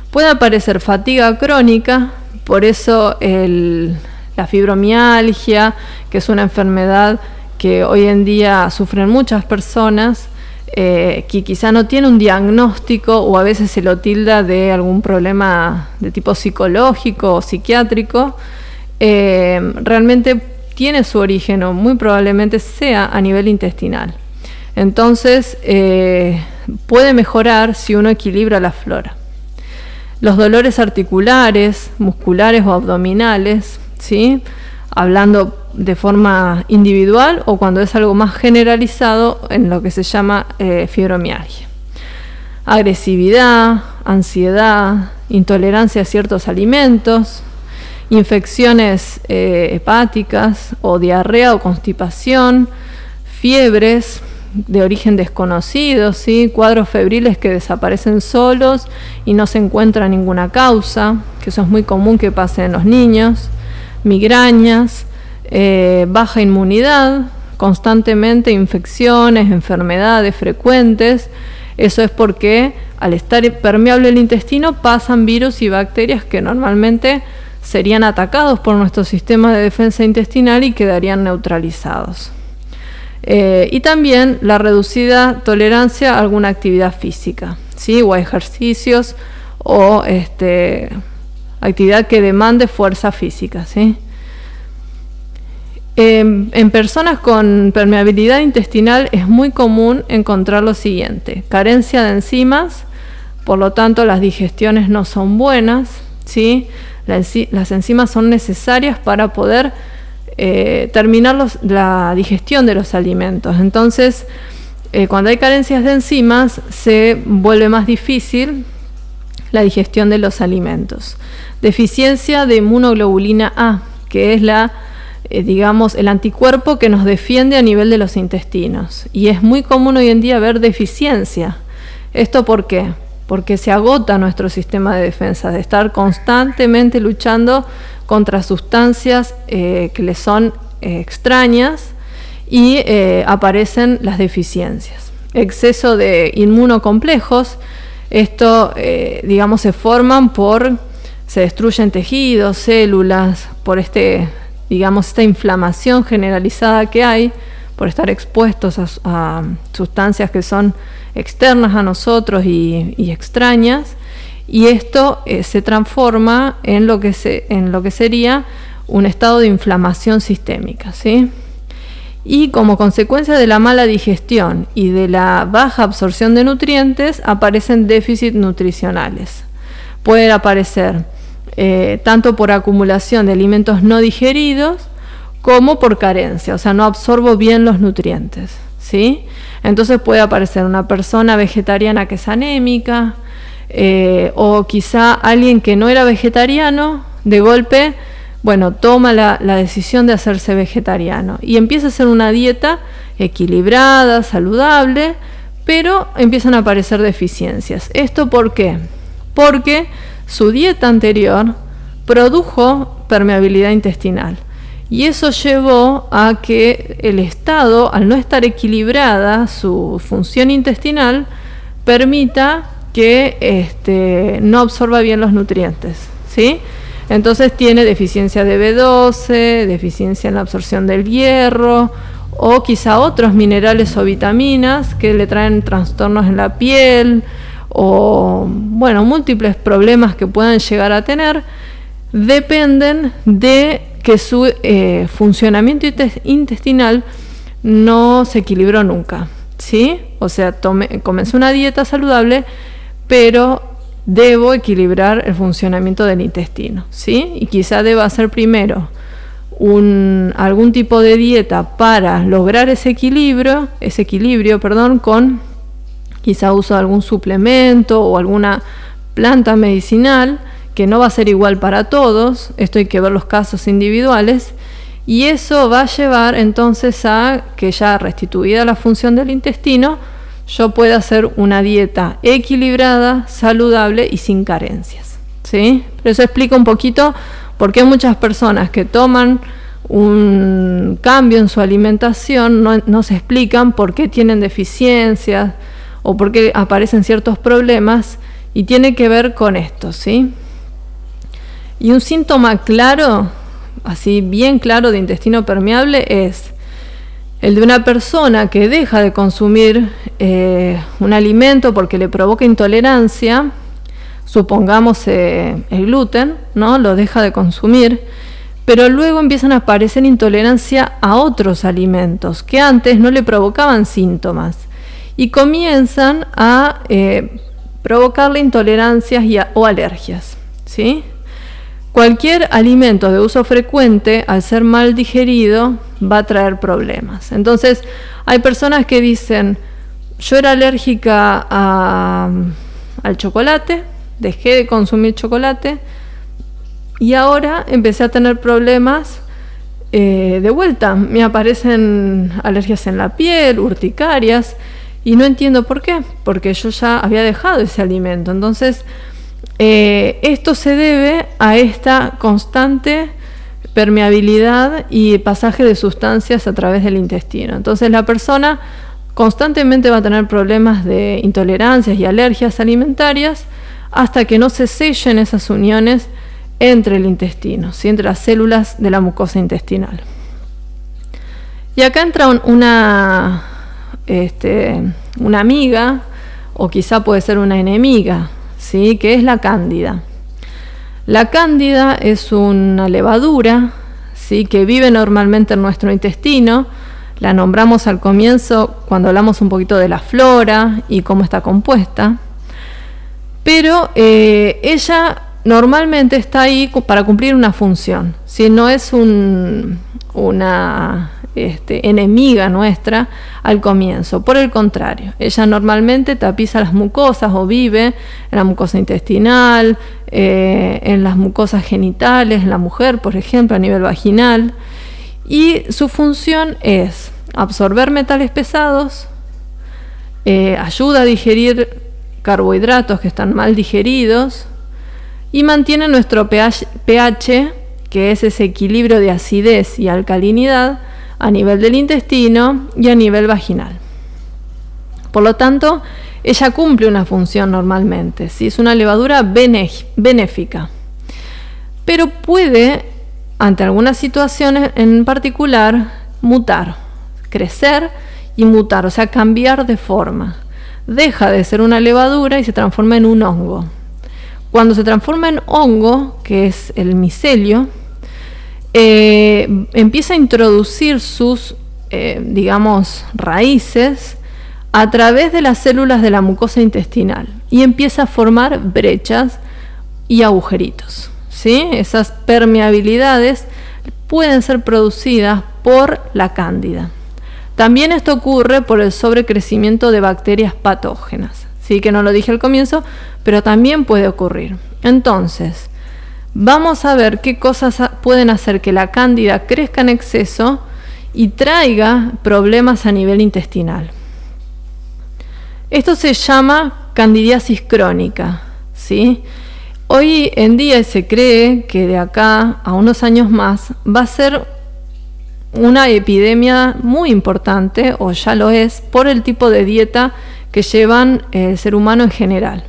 Puede aparecer fatiga crónica, por eso el, la fibromialgia, que es una enfermedad que hoy en día sufren muchas personas, eh, que quizá no tiene un diagnóstico, o a veces se lo tilda de algún problema de tipo psicológico o psiquiátrico. Eh, realmente tiene su origen, o muy probablemente sea a nivel intestinal. Entonces eh, puede mejorar si uno equilibra la flora. Los dolores articulares, musculares o abdominales, ¿sí? Hablando de forma individual o cuando es algo más generalizado en lo que se llama eh, fibromialgia. Agresividad, ansiedad, intolerancia a ciertos alimentos, infecciones eh, hepáticas o diarrea o constipación, fiebres de origen desconocido, ¿sí? Cuadros febriles que desaparecen solos y no se encuentra ninguna causa, que eso es muy común que pase en los niños, migrañas, eh, baja inmunidad, constantemente infecciones, enfermedades frecuentes. Eso es porque al estar permeable el intestino pasan virus y bacterias que normalmente serían atacados por nuestro sistema de defensa intestinal y quedarían neutralizados. Eh, y también la reducida tolerancia a alguna actividad física, ¿sí? O a ejercicios o este, actividad que demande fuerza física, ¿sí? Eh, en personas con permeabilidad intestinal es muy común encontrar lo siguiente: carencia de enzimas, por lo tanto las digestiones no son buenas, ¿sí? La enzi- las enzimas son necesarias para poder eh, terminar los, la digestión de los alimentos. Entonces, eh, cuando hay carencias de enzimas se vuelve más difícil la digestión de los alimentos. Deficiencia de inmunoglobulina A, que es la Eh, digamos, el anticuerpo que nos defiende a nivel de los intestinos. Y es muy común hoy en día ver deficiencia. ¿Esto por qué? Porque se agota nuestro sistema de defensa, de estar constantemente luchando contra sustancias eh, que le son eh, extrañas y eh, aparecen las deficiencias. Exceso de inmunocomplejos, esto, eh, digamos, se forman por, se destruyen tejidos, células, por este... digamos, esta inflamación generalizada que hay por estar expuestos a, a sustancias que son externas a nosotros y, y extrañas, y esto eh, se transforma en lo que se, en lo que sería un estado de inflamación sistémica, ¿sí? Y como consecuencia de la mala digestión y de la baja absorción de nutrientes aparecen déficits nutricionales. Pueden aparecer Eh, tanto por acumulación de alimentos no digeridos como por carencia, o sea, no absorbo bien los nutrientes, ¿sí? Entonces puede aparecer una persona vegetariana que es anémica, eh, o quizá alguien que no era vegetariano, de golpe, bueno, toma la, la decisión de hacerse vegetariano y empieza a hacer una dieta equilibrada, saludable, pero empiezan a aparecer deficiencias. ¿Esto por qué? Porque su dieta anterior produjo permeabilidad intestinal y eso llevó a que el estado, al no estar equilibrada su función intestinal, permita que este, no absorba bien los nutrientes, ¿sí? Entonces tiene deficiencia de B doce, deficiencia en la absorción del hierro o quizá otros minerales o vitaminas que le traen trastornos en la piel, o bueno, múltiples problemas que puedan llegar a tener, dependen de que su eh, funcionamiento intestinal no se equilibró nunca, ¿sí? O sea, tome, comencé una dieta saludable, pero debo equilibrar el funcionamiento del intestino, ¿sí? Y quizá deba hacer primero un, algún tipo de dieta para lograr ese equilibrio, ese equilibrio, perdón, con quizá uso de algún suplemento o alguna planta medicinal, que no va a ser igual para todos, esto hay que ver los casos individuales, y eso va a llevar entonces a que, ya restituida la función del intestino, yo pueda hacer una dieta equilibrada, saludable y sin carencias, ¿sí? Pero eso explica un poquito por qué muchas personas que toman un cambio en su alimentación no, no se explican por qué tienen deficiencias, o porque aparecen ciertos problemas, y tiene que ver con esto, ¿sí? Y un síntoma claro, así bien claro, de intestino permeable es el de una persona que deja de consumir eh, un alimento porque le provoca intolerancia, supongamos eh, el gluten, ¿no? Lo deja de consumir, pero luego empiezan a aparecer intolerancia a otros alimentos que antes no le provocaban síntomas, y comienzan a eh, provocarle intolerancias y a, o alergias, ¿sí? Cualquier alimento de uso frecuente, al ser mal digerido, va a traer problemas. Entonces, hay personas que dicen, yo era alérgica a, al chocolate, dejé de consumir chocolate, y ahora empecé a tener problemas eh, de vuelta. Me aparecen alergias en la piel, urticarias, y no entiendo por qué, porque yo ya había dejado ese alimento. Entonces, eh, esto se debe a esta constante permeabilidad y pasaje de sustancias a través del intestino. Entonces la persona constantemente va a tener problemas de intolerancias y alergias alimentarias hasta que no se sellen esas uniones entre el intestino, ¿sí? Entre las células de la mucosa intestinal. Y acá entra un, una, este, una amiga, o quizá puede ser una enemiga, ¿sí? Que es la cándida. La cándida es una levadura, ¿sí? Que vive normalmente en nuestro intestino. La nombramos al comienzo cuando hablamos un poquito de la flora y cómo está compuesta. Pero eh, ella normalmente está ahí para cumplir una función, ¿sí? No es un, una... Este, enemiga nuestra al comienzo, por el contrario, ella normalmente tapiza las mucosas o vive en la mucosa intestinal, eh, en las mucosas genitales, en la mujer, por ejemplo, a nivel vaginal, y su función es absorber metales pesados, eh, ayuda a digerir carbohidratos que están mal digeridos y mantiene nuestro pH, que es ese equilibrio de acidez y alcalinidad a nivel del intestino y a nivel vaginal. Por lo tanto, ella cumple una función normalmente, ¿sí? Es una levadura benéfica, pero puede, ante algunas situaciones en particular, mutar, crecer y mutar, o sea, cambiar de forma. Deja de ser una levadura y se transforma en un hongo. Cuando se transforma en hongo, que es el micelio, Eh, empieza a introducir sus, eh, digamos, raíces a través de las células de la mucosa intestinal y empieza a formar brechas y agujeritos, ¿sí? Esas permeabilidades pueden ser producidas por la cándida. También esto ocurre por el sobrecrecimiento de bacterias patógenas, ¿sí? Que no lo dije al comienzo, pero también puede ocurrir. Entonces, vamos a ver qué cosas pueden hacer que la cándida crezca en exceso y traiga problemas a nivel intestinal. Esto se llama candidiasis crónica, ¿sí? Hoy en día se cree que de acá a unos años más va a ser una epidemia muy importante, o ya lo es, por el tipo de dieta que llevan el ser humano en general.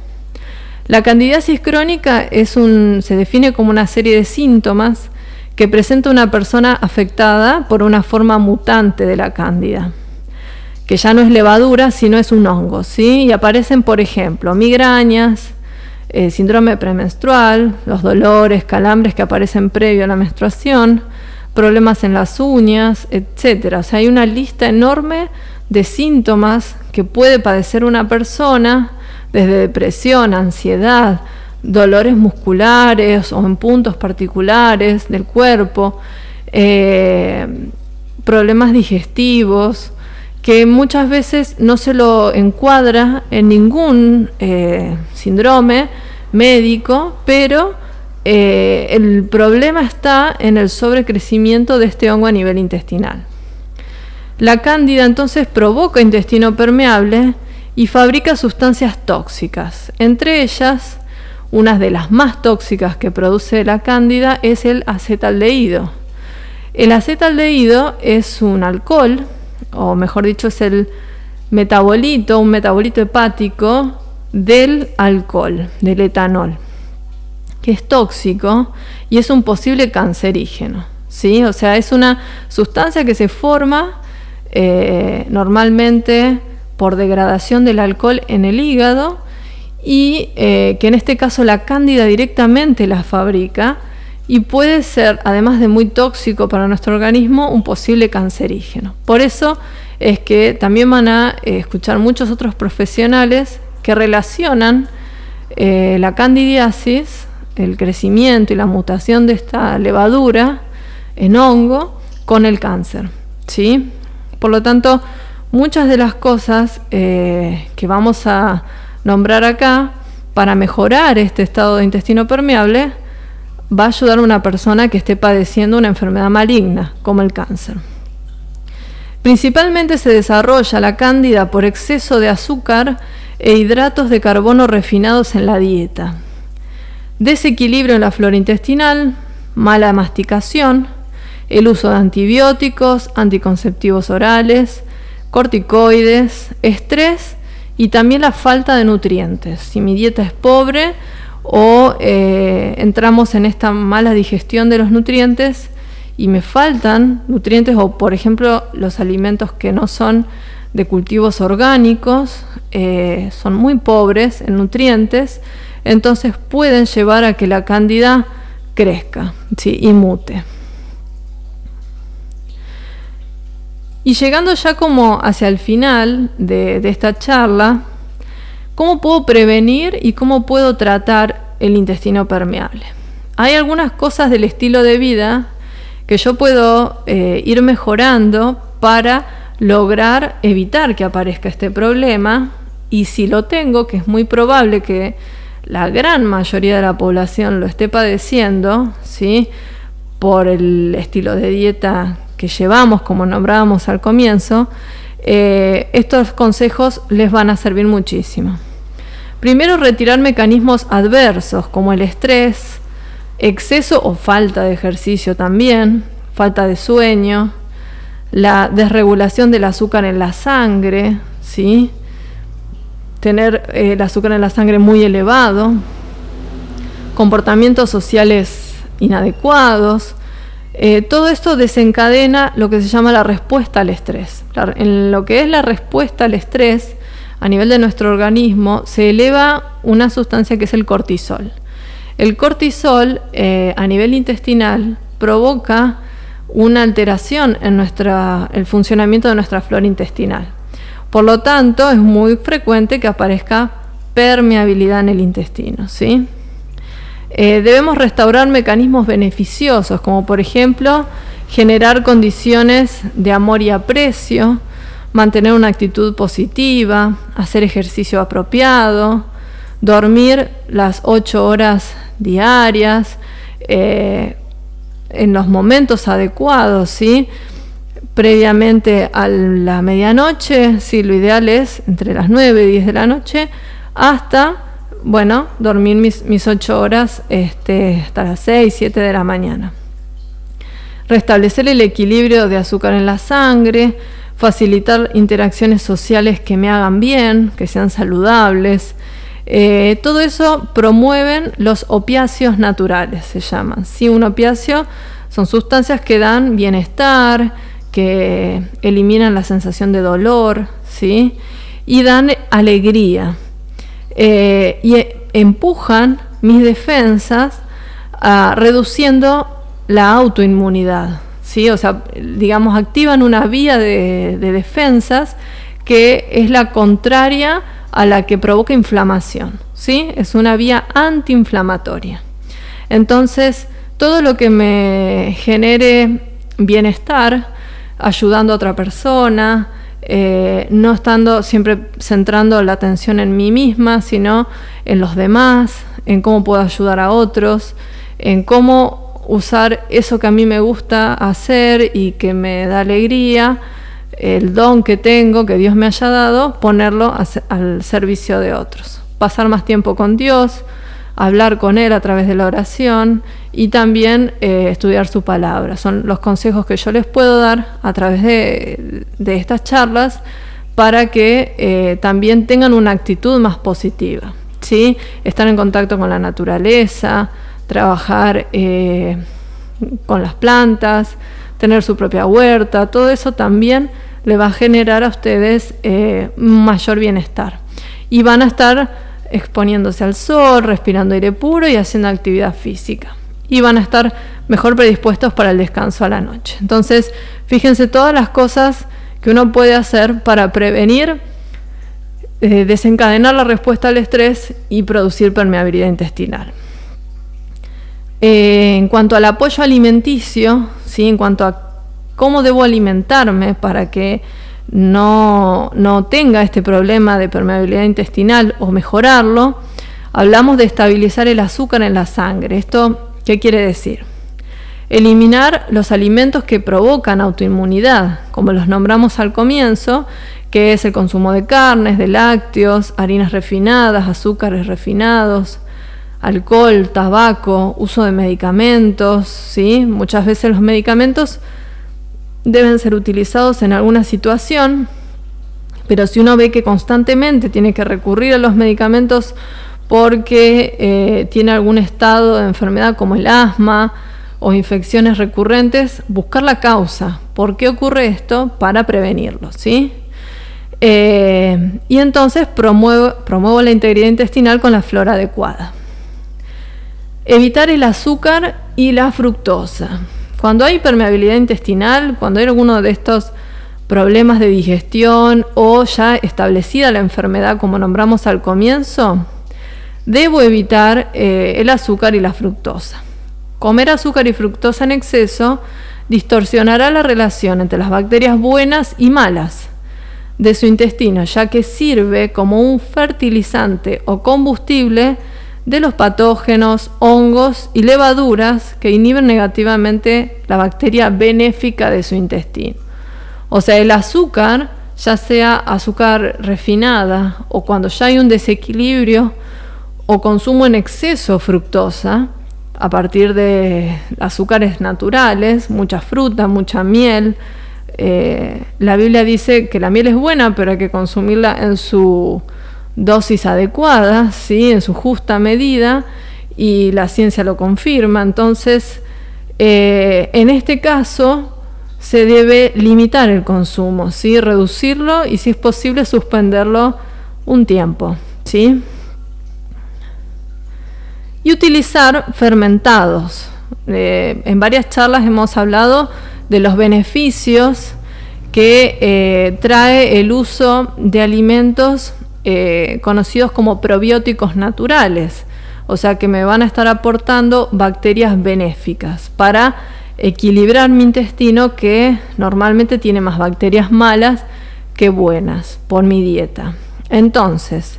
La candidiasis crónica es un, se define como una serie de síntomas que presenta una persona afectada por una forma mutante de la cándida, que ya no es levadura, sino es un hongo, ¿sí? Y aparecen, por ejemplo, migrañas, eh, síndrome premenstrual, los dolores, calambres que aparecen previo a la menstruación, problemas en las uñas, etcétera. O sea, hay una lista enorme de síntomas que puede padecer una persona, desde depresión, ansiedad, dolores musculares o en puntos particulares del cuerpo, eh, problemas digestivos, que muchas veces no se lo encuadra en ningún eh, síndrome médico, pero eh, el problema está en el sobrecrecimiento de este hongo a nivel intestinal. La cándida entonces provoca intestino permeable y fabrica sustancias tóxicas. Entre ellas, una de las más tóxicas que produce la cándida es el acetaldehído. El acetaldehído es un alcohol, o mejor dicho, es el metabolito, un metabolito hepático del alcohol, del etanol, que es tóxico y es un posible cancerígeno, ¿sí? O sea, es una sustancia que se forma eh, normalmente por degradación del alcohol en el hígado y eh, que en este caso la cándida directamente la fabrica y puede ser, además de muy tóxico para nuestro organismo, un posible cancerígeno. Por eso es que también van a eh, escuchar muchos otros profesionales que relacionan eh, la candidiasis, el crecimiento y la mutación de esta levadura en hongo, con el cáncer, ¿sí? Por lo tanto, muchas de las cosas eh, que vamos a nombrar acá para mejorar este estado de intestino permeable va a ayudar a una persona que esté padeciendo una enfermedad maligna como el cáncer. Principalmente se desarrolla la cándida por exceso de azúcar e hidratos de carbono refinados en la dieta, desequilibrio en la flora intestinal, mala masticación, el uso de antibióticos, anticonceptivos orales, corticoides, estrés y también la falta de nutrientes. Si mi dieta es pobre o eh, entramos en esta mala digestión de los nutrientes y me faltan nutrientes, o por ejemplo los alimentos que no son de cultivos orgánicos, eh, son muy pobres en nutrientes, entonces pueden llevar a que la cándida crezca, ¿sí?, y mute. Y llegando ya como hacia el final de, de esta charla, ¿cómo puedo prevenir y cómo puedo tratar el intestino permeable? Hay algunas cosas del estilo de vida que yo puedo eh, ir mejorando para lograr evitar que aparezca este problema, y si lo tengo, que es muy probable que la gran mayoría de la población lo esté padeciendo, ¿sí?, por el estilo de dieta que llevamos, como nombrábamos al comienzo, eh, estos consejos les van a servir muchísimo. Primero, retirar mecanismos adversos como el estrés, exceso o falta de ejercicio también, falta de sueño, la desregulación del azúcar en la sangre, ¿sí?, tener eh, el azúcar en la sangre muy elevado, comportamientos sociales inadecuados. Eh, todo esto desencadena lo que se llama la respuesta al estrés. La, en lo que es la respuesta al estrés, a nivel de nuestro organismo, se eleva una sustancia que es el cortisol. El cortisol eh, a nivel intestinal provoca una alteración en nuestra, el funcionamiento de nuestra flora intestinal. Por lo tanto, es muy frecuente que aparezca permeabilidad en el intestino, ¿sí? Eh, debemos restaurar mecanismos beneficiosos, como por ejemplo, generar condiciones de amor y aprecio, mantener una actitud positiva, hacer ejercicio apropiado, dormir las ocho horas diarias, eh, en los momentos adecuados, ¿sí?, previamente a la medianoche, ¿sí?, lo ideal es entre las nueve y diez de la noche, hasta, bueno, dormir mis, mis ocho horas este, hasta las seis, siete de la mañana. Restablecer el equilibrio de azúcar en la sangre, facilitar interacciones sociales que me hagan bien, que sean saludables. Eh, todo eso promueven los opiáceos naturales, se llaman, ¿sí? Un opiáceo son sustancias que dan bienestar, que eliminan la sensación de dolor, ¿sí?, y dan alegría. Eh, y empujan mis defensas a, reduciendo la autoinmunidad, ¿sí? O sea, digamos, activan una vía de, de defensas que es la contraria a la que provoca inflamación, ¿sí? Es una vía antiinflamatoria. Entonces, todo lo que me genere bienestar, ayudando a otra persona, eh, no estando siempre centrando la atención en mí misma, sino en los demás, en cómo puedo ayudar a otros, en cómo usar eso que a mí me gusta hacer y que me da alegría, el don que tengo, que Dios me haya dado, ponerlo al servicio de otros. Pasar más tiempo con Dios, hablar con Él a través de la oración y también eh, estudiar su palabra. Son los consejos que yo les puedo dar a través de, de estas charlas para que eh, también tengan una actitud más positiva, ¿sí? Estar en contacto con la naturaleza, trabajar eh, con las plantas, tener su propia huerta, todo eso también le va a generar a ustedes eh, mayor bienestar. Y van a estar exponiéndose al sol, respirando aire puro y haciendo actividad física. Y van a estar mejor predispuestos para el descanso a la noche. Entonces, fíjense todas las cosas que uno puede hacer para prevenir, eh, desencadenar la respuesta al estrés y producir permeabilidad intestinal. Eh, en cuanto al apoyo alimenticio, ¿sí?, en cuanto a cómo debo alimentarme para que no, no tenga este problema de permeabilidad intestinal o mejorarlo, hablamos de estabilizar el azúcar en la sangre. ¿Esto qué quiere decir? Eliminar los alimentos que provocan autoinmunidad, como los nombramos al comienzo, que es el consumo de carnes, de lácteos, harinas refinadas, azúcares refinados, alcohol, tabaco, uso de medicamentos, ¿sí? Muchas veces los medicamentos deben ser utilizados en alguna situación, pero si uno ve que constantemente tiene que recurrir a los medicamentos porque eh, tiene algún estado de enfermedad como el asma o infecciones recurrentes, buscar la causa, ¿por qué ocurre esto? Para prevenirlo, ¿sí? Eh, y entonces promuevo, promuevo la integridad intestinal con la flora adecuada. Evitar el azúcar y la fructosa. Cuando hay hipermeabilidad intestinal, cuando hay alguno de estos problemas de digestión o ya establecida la enfermedad como nombramos al comienzo, debo evitar eh, el azúcar y la fructosa. Comer azúcar y fructosa en exceso distorsionará la relación entre las bacterias buenas y malas de su intestino, ya que sirve como un fertilizante o combustible de los patógenos, hongos y levaduras que inhiben negativamente la bacteria benéfica de su intestino. O sea, el azúcar, ya sea azúcar refinada o cuando ya hay un desequilibrio o consumo en exceso de fructosa, a partir de azúcares naturales, mucha fruta, mucha miel. Eh, la Biblia dice que la miel es buena, pero hay que consumirla en su dosis adecuada, ¿sí? En su justa medida, y la ciencia lo confirma. Entonces, eh, en este caso se debe limitar el consumo, ¿sí? Reducirlo y, si es posible, suspenderlo un tiempo, ¿sí? Y utilizar fermentados. Eh, en varias charlas hemos hablado de los beneficios que eh, trae el uso de alimentos Eh, conocidos como probióticos naturales, o sea que me van a estar aportando bacterias benéficas para equilibrar mi intestino, que normalmente tiene más bacterias malas que buenas por mi dieta. Entonces,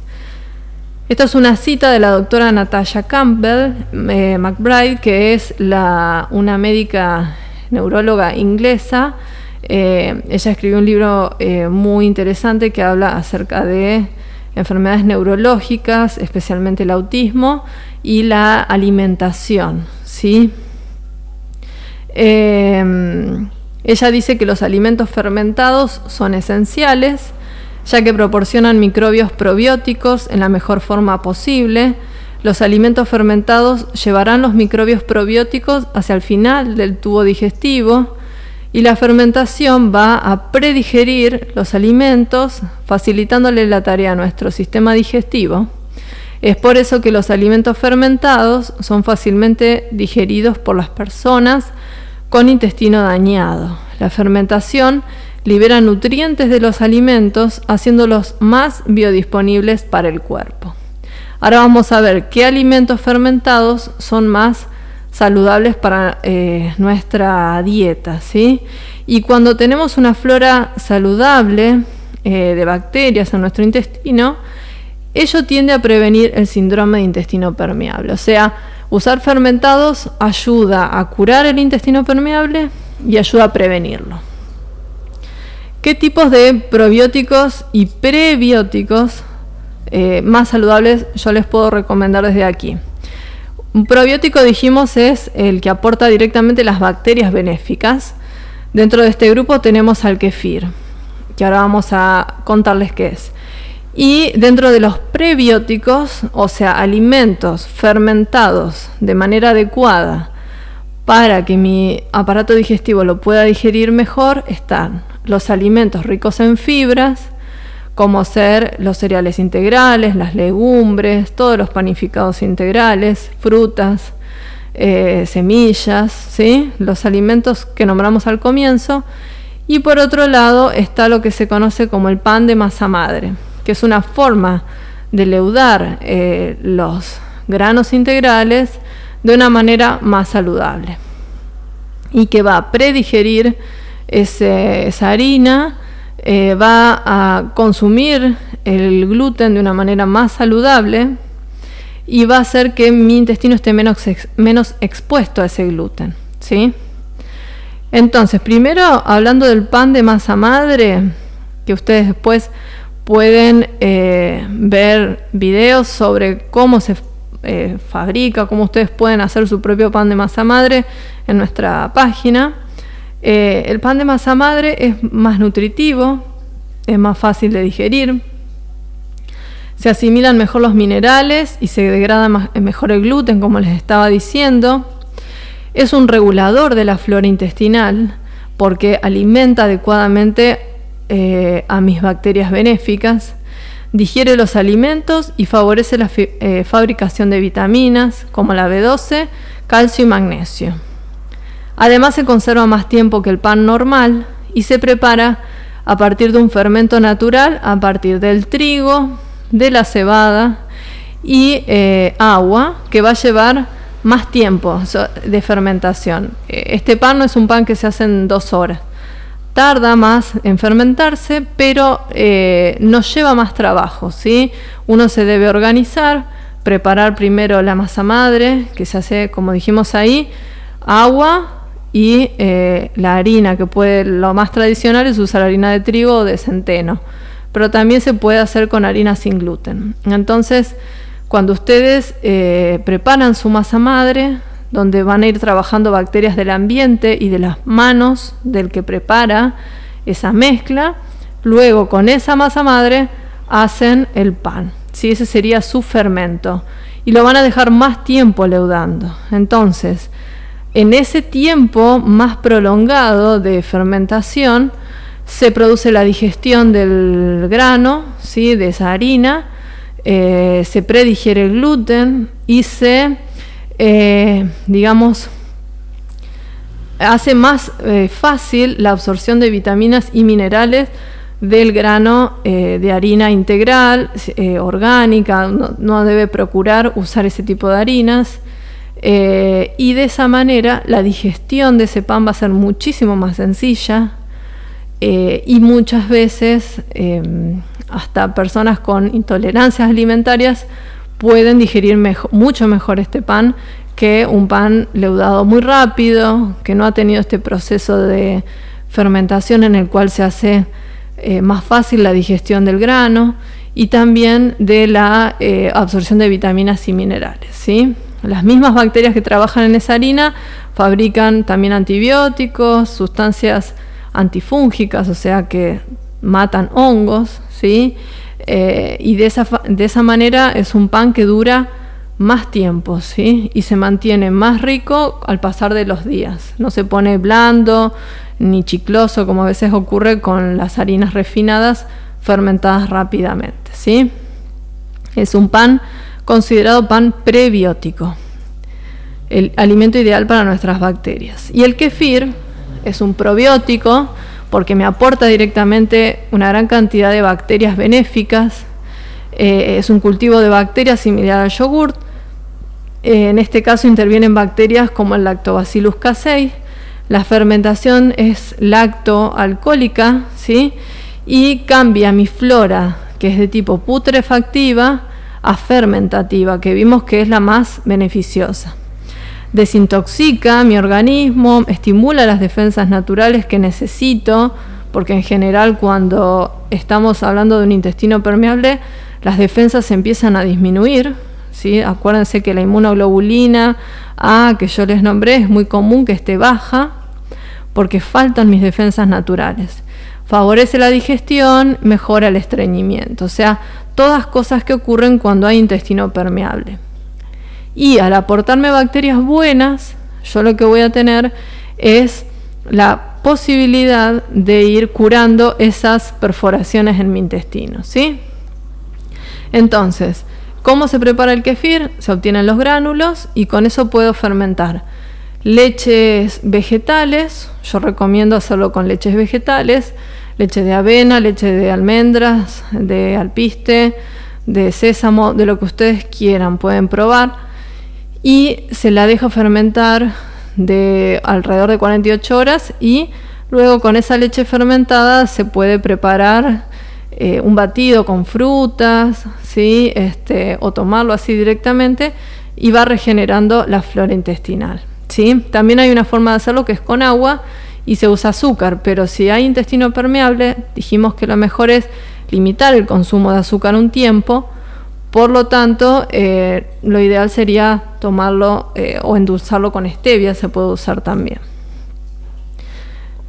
esta es una cita de la doctora Natasha Campbell eh, McBride, que es la, una médica neuróloga inglesa. Eh, ella escribió un libro eh, muy interesante que habla acerca de enfermedades neurológicas, especialmente el autismo y la alimentación, ¿sí? Eh, ella dice que los alimentos fermentados son esenciales, ya que proporcionan microbios probióticos en la mejor forma posible. Los alimentos fermentados llevarán los microbios probióticos hacia el final del tubo digestivo, y la fermentación va a predigerir los alimentos, facilitándole la tarea a nuestro sistema digestivo. Es por eso que los alimentos fermentados son fácilmente digeridos por las personas con intestino dañado. La fermentación libera nutrientes de los alimentos, haciéndolos más biodisponibles para el cuerpo. Ahora vamos a ver qué alimentos fermentados son más saludables para eh, nuestra dieta, ¿sí? Y cuando tenemos una flora saludable eh, de bacterias en nuestro intestino, ello tiende a prevenir el síndrome de intestino permeable. O sea, usar fermentados ayuda a curar el intestino permeable y ayuda a prevenirlo. ¿Qué tipos de probióticos y prebióticos eh, más saludables yo les puedo recomendar desde aquí? Un probiótico, dijimos, es el que aporta directamente las bacterias benéficas. Dentro de este grupo tenemos al kefir, que ahora vamos a contarles qué es. Y dentro de los prebióticos, o sea, alimentos fermentados de manera adecuada para que mi aparato digestivo lo pueda digerir mejor, están los alimentos ricos en fibras, como ser los cereales integrales, las legumbres, todos los panificados integrales, frutas, eh, semillas, ¿sí? Los alimentos que nombramos al comienzo. Y por otro lado está lo que se conoce como el pan de masa madre, que es una forma de leudar eh, los granos integrales de una manera más saludable y que va a predigerir ese, esa harina. Eh, va a consumir el gluten de una manera más saludable y va a hacer que mi intestino esté menos, ex, menos expuesto a ese gluten, ¿sí? Entonces, primero, hablando del pan de masa madre, que ustedes después pueden eh, ver videos sobre cómo se eh, fabrica, cómo ustedes pueden hacer su propio pan de masa madre en nuestra página. Eh, el pan de masa madre es más nutritivo, es más fácil de digerir, se asimilan mejor los minerales y se degrada más, mejor el gluten, como les estaba diciendo. Es un regulador de la flora intestinal porque alimenta adecuadamente eh, a mis bacterias benéficas, digiere los alimentos y favorece la eh, fabricación de vitaminas como la B doce, calcio y magnesio. Además, se conserva más tiempo que el pan normal y se prepara a partir de un fermento natural, a partir del trigo, de la cebada y eh, agua, que va a llevar más tiempo de fermentación. Este pan no es un pan que se hace en dos horas. Tarda más en fermentarse, pero eh, nos lleva más trabajo, ¿sí? Uno se debe organizar, preparar primero la masa madre, que se hace, como dijimos ahí, agua y eh, la harina, que puede, lo más tradicional es usar harina de trigo o de centeno, pero también se puede hacer con harina sin gluten. Entonces, cuando ustedes eh, preparan su masa madre, donde van a ir trabajando bacterias del ambiente y de las manos del que prepara esa mezcla, luego con esa masa madre hacen el pan, ¿sí? Ese sería su fermento, y lo van a dejar más tiempo leudando. Entonces, en ese tiempo más prolongado de fermentación, se produce la digestión del grano, ¿sí? De esa harina, eh, se predigiere el gluten y se, eh, digamos, hace más eh, fácil la absorción de vitaminas y minerales del grano eh, de harina integral, eh, orgánica. No, no debe procurar usar ese tipo de harinas. Eh, y de esa manera la digestión de ese pan va a ser muchísimo más sencilla. Eh, y muchas veces eh, hasta personas con intolerancias alimentarias pueden digerir mejor, mucho mejor este pan que un pan leudado muy rápido, que no ha tenido este proceso de fermentación en el cual se hace eh, más fácil la digestión del grano y también de la eh, absorción de vitaminas y minerales, ¿sí? Las mismas bacterias que trabajan en esa harina fabrican también antibióticos, sustancias antifúngicas, o sea que matan hongos, ¿sí? Eh, y de esa, de esa manera es un pan que dura más tiempo, ¿sí? Y se mantiene más rico al pasar de los días. No se pone blando ni chicloso, como a veces ocurre con las harinas refinadas fermentadas rápidamente, ¿sí? Es un pan considerado pan prebiótico, el alimento ideal para nuestras bacterias. Y el kefir es un probiótico porque me aporta directamente una gran cantidad de bacterias benéficas. Eh, es un cultivo de bacterias similar al yogurt. Eh, en este caso intervienen bacterias como el lactobacillus casei. La fermentación es lactoalcohólica, ¿sí? Y cambia mi flora, que es de tipo putrefactiva, a fermentativa, que vimos que es la más beneficiosa. Desintoxica mi organismo, estimula las defensas naturales que necesito, porque en general cuando estamos hablando de un intestino permeable, las defensas empiezan a disminuir, ¿sí? Acuérdense que la inmunoglobulina A, que yo les nombré, es muy común que esté baja, porque faltan mis defensas naturales. Favorece la digestión, mejora el estreñimiento, o sea, todas cosas que ocurren cuando hay intestino permeable. Y al aportarme bacterias buenas, yo lo que voy a tener es la posibilidad de ir curando esas perforaciones en mi intestino, ¿sí? Entonces, ¿cómo se prepara el kefir? Se obtienen los gránulos y con eso puedo fermentar leches vegetales. Yo recomiendo hacerlo con leches vegetales, leche de avena, leche de almendras, de alpiste, de sésamo, de lo que ustedes quieran, pueden probar. Y se la deja fermentar de alrededor de cuarenta y ocho horas y luego con esa leche fermentada se puede preparar eh, un batido con frutas, ¿sí? Este, o tomarlo así directamente, y va regenerando la flora intestinal, ¿sí? También hay una forma de hacerlo que es con agua y se usa azúcar, pero si hay intestino permeable, dijimos que lo mejor es limitar el consumo de azúcar un tiempo, Por lo tanto, eh, lo ideal sería tomarlo eh, o endulzarlo con stevia, se puede usar también.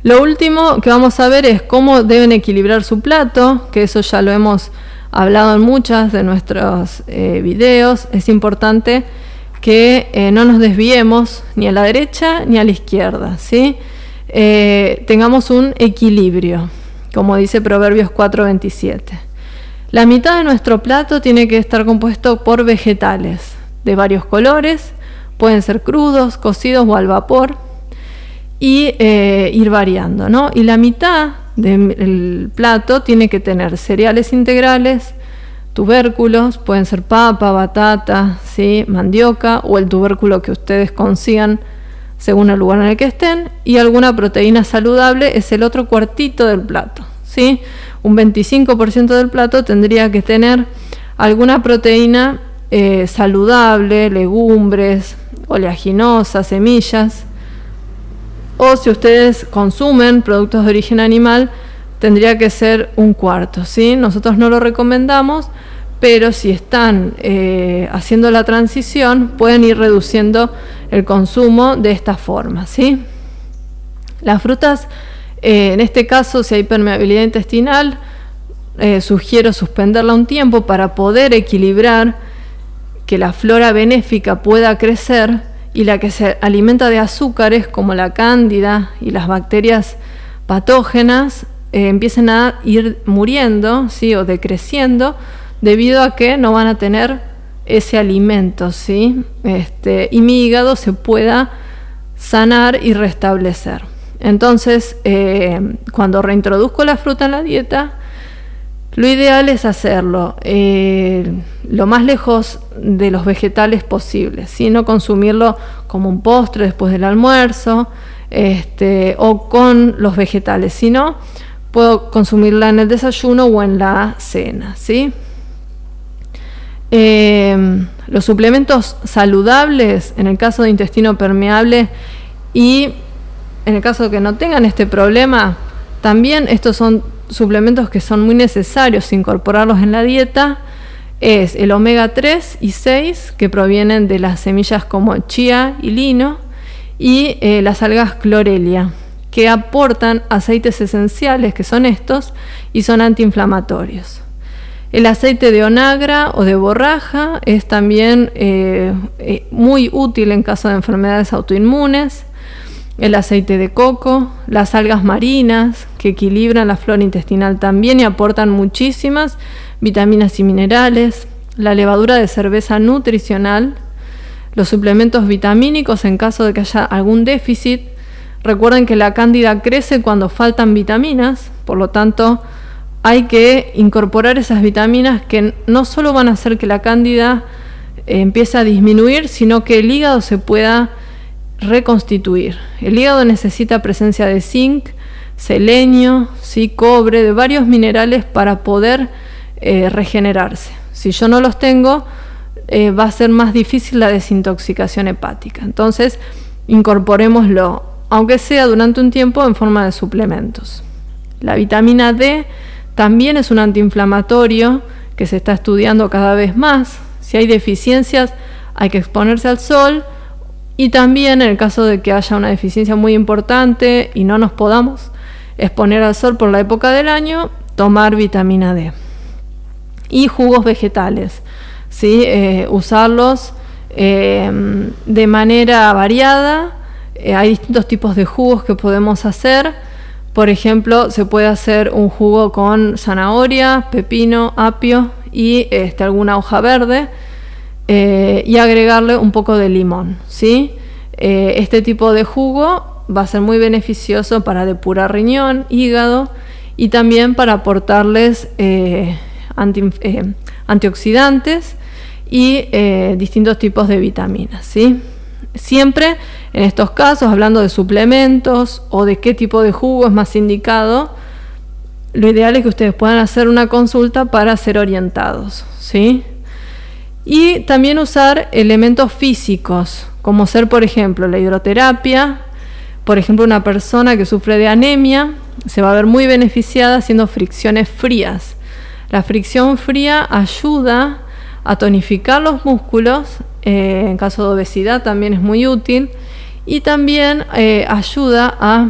Lo último que vamos a ver es cómo deben equilibrar su plato, que eso ya lo hemos hablado en muchas de nuestros eh, videos. Es importante que eh, no nos desviemos ni a la derecha ni a la izquierda, ¿sí? Eh, tengamos un equilibrio, como dice Proverbios cuatro veintisiete. La mitad de nuestro plato tiene que estar compuesto por vegetales de varios colores, pueden ser crudos, cocidos o al vapor, y eh, ir variando, ¿no? Y la mitad del plato tiene que tener cereales integrales, tubérculos, pueden ser papa, batata, ¿sí?, mandioca o el tubérculo que ustedes consigan según el lugar en el que estén, y alguna proteína saludable es el otro cuartito del plato, ¿sí? Un veinticinco por ciento del plato tendría que tener alguna proteína eh, saludable, legumbres, oleaginosas, semillas, o si ustedes consumen productos de origen animal, tendría que ser un cuarto, ¿sí? Nosotros no lo recomendamos, pero si están eh, haciendo la transición, pueden ir reduciendo el consumo de esta forma, ¿sí? Las frutas, eh, en este caso, si hay permeabilidad intestinal, eh, sugiero suspenderla un tiempo para poder equilibrar que la flora benéfica pueda crecer, y la que se alimenta de azúcares como la cándida y las bacterias patógenas eh, empiecen a ir muriendo, ¿sí?, o decreciendo, debido a que no van a tener ese alimento, ¿sí? Este, y mi hígado se pueda sanar y restablecer. Entonces, eh, cuando reintroduzco la fruta en la dieta, lo ideal es hacerlo eh, lo más lejos de los vegetales posible, ¿sí? No consumirlo como un postre después del almuerzo este, o con los vegetales, sino puedo consumirla en el desayuno o en la cena, ¿sí? Eh, los suplementos saludables, en el caso de intestino permeable y en el caso de que no tengan este problema, también estos son suplementos que son muy necesarios incorporarlos en la dieta, es el omega tres y seis que provienen de las semillas como chía y lino y eh, las algas clorelia, que aportan aceites esenciales que son estos y son antiinflamatorios. El aceite de onagra o de borraja es también eh, muy útil en caso de enfermedades autoinmunes. El aceite de coco, las algas marinas que equilibran la flora intestinal también y aportan muchísimas vitaminas y minerales, la levadura de cerveza nutricional, los suplementos vitamínicos en caso de que haya algún déficit. Recuerden que la cándida crece cuando faltan vitaminas, por lo tanto hay que incorporar esas vitaminas que no solo van a hacer que la cándida eh, empiece a disminuir, sino que el hígado se pueda reconstituir. El hígado necesita presencia de zinc, selenio, sí, cobre, de varios minerales para poder eh, regenerarse. Si yo no los tengo, eh, va a ser más difícil la desintoxicación hepática. Entonces, incorporémoslo, aunque sea durante un tiempo, en forma de suplementos. La vitamina D también es un antiinflamatorio que se está estudiando cada vez más. Si hay deficiencias, hay que exponerse al sol. Y también en el caso de que haya una deficiencia muy importante y no nos podamos exponer al sol por la época del año, tomar vitamina D. Y jugos vegetales, ¿sí? Eh, usarlos eh, de manera variada. Eh, hay distintos tipos de jugos que podemos hacer. Por ejemplo, se puede hacer un jugo con zanahoria, pepino, apio y este, alguna hoja verde. Eh, y agregarle un poco de limón, ¿sí? Eh, este tipo de jugo va a ser muy beneficioso para depurar riñón, hígado y también para aportarles eh, anti, eh, antioxidantes y eh, distintos tipos de vitaminas, ¿sí? Siempre en estos casos, hablando de suplementos o de qué tipo de jugo es más indicado, lo ideal es que ustedes puedan hacer una consulta para ser orientados, ¿sí? Y también usar elementos físicos, como ser, por ejemplo, la hidroterapia. Por ejemplo, una persona que sufre de anemia se va a ver muy beneficiada haciendo fricciones frías. La fricción fría ayuda a tonificar los músculos, eh, en caso de obesidad también es muy útil, y también eh, ayuda a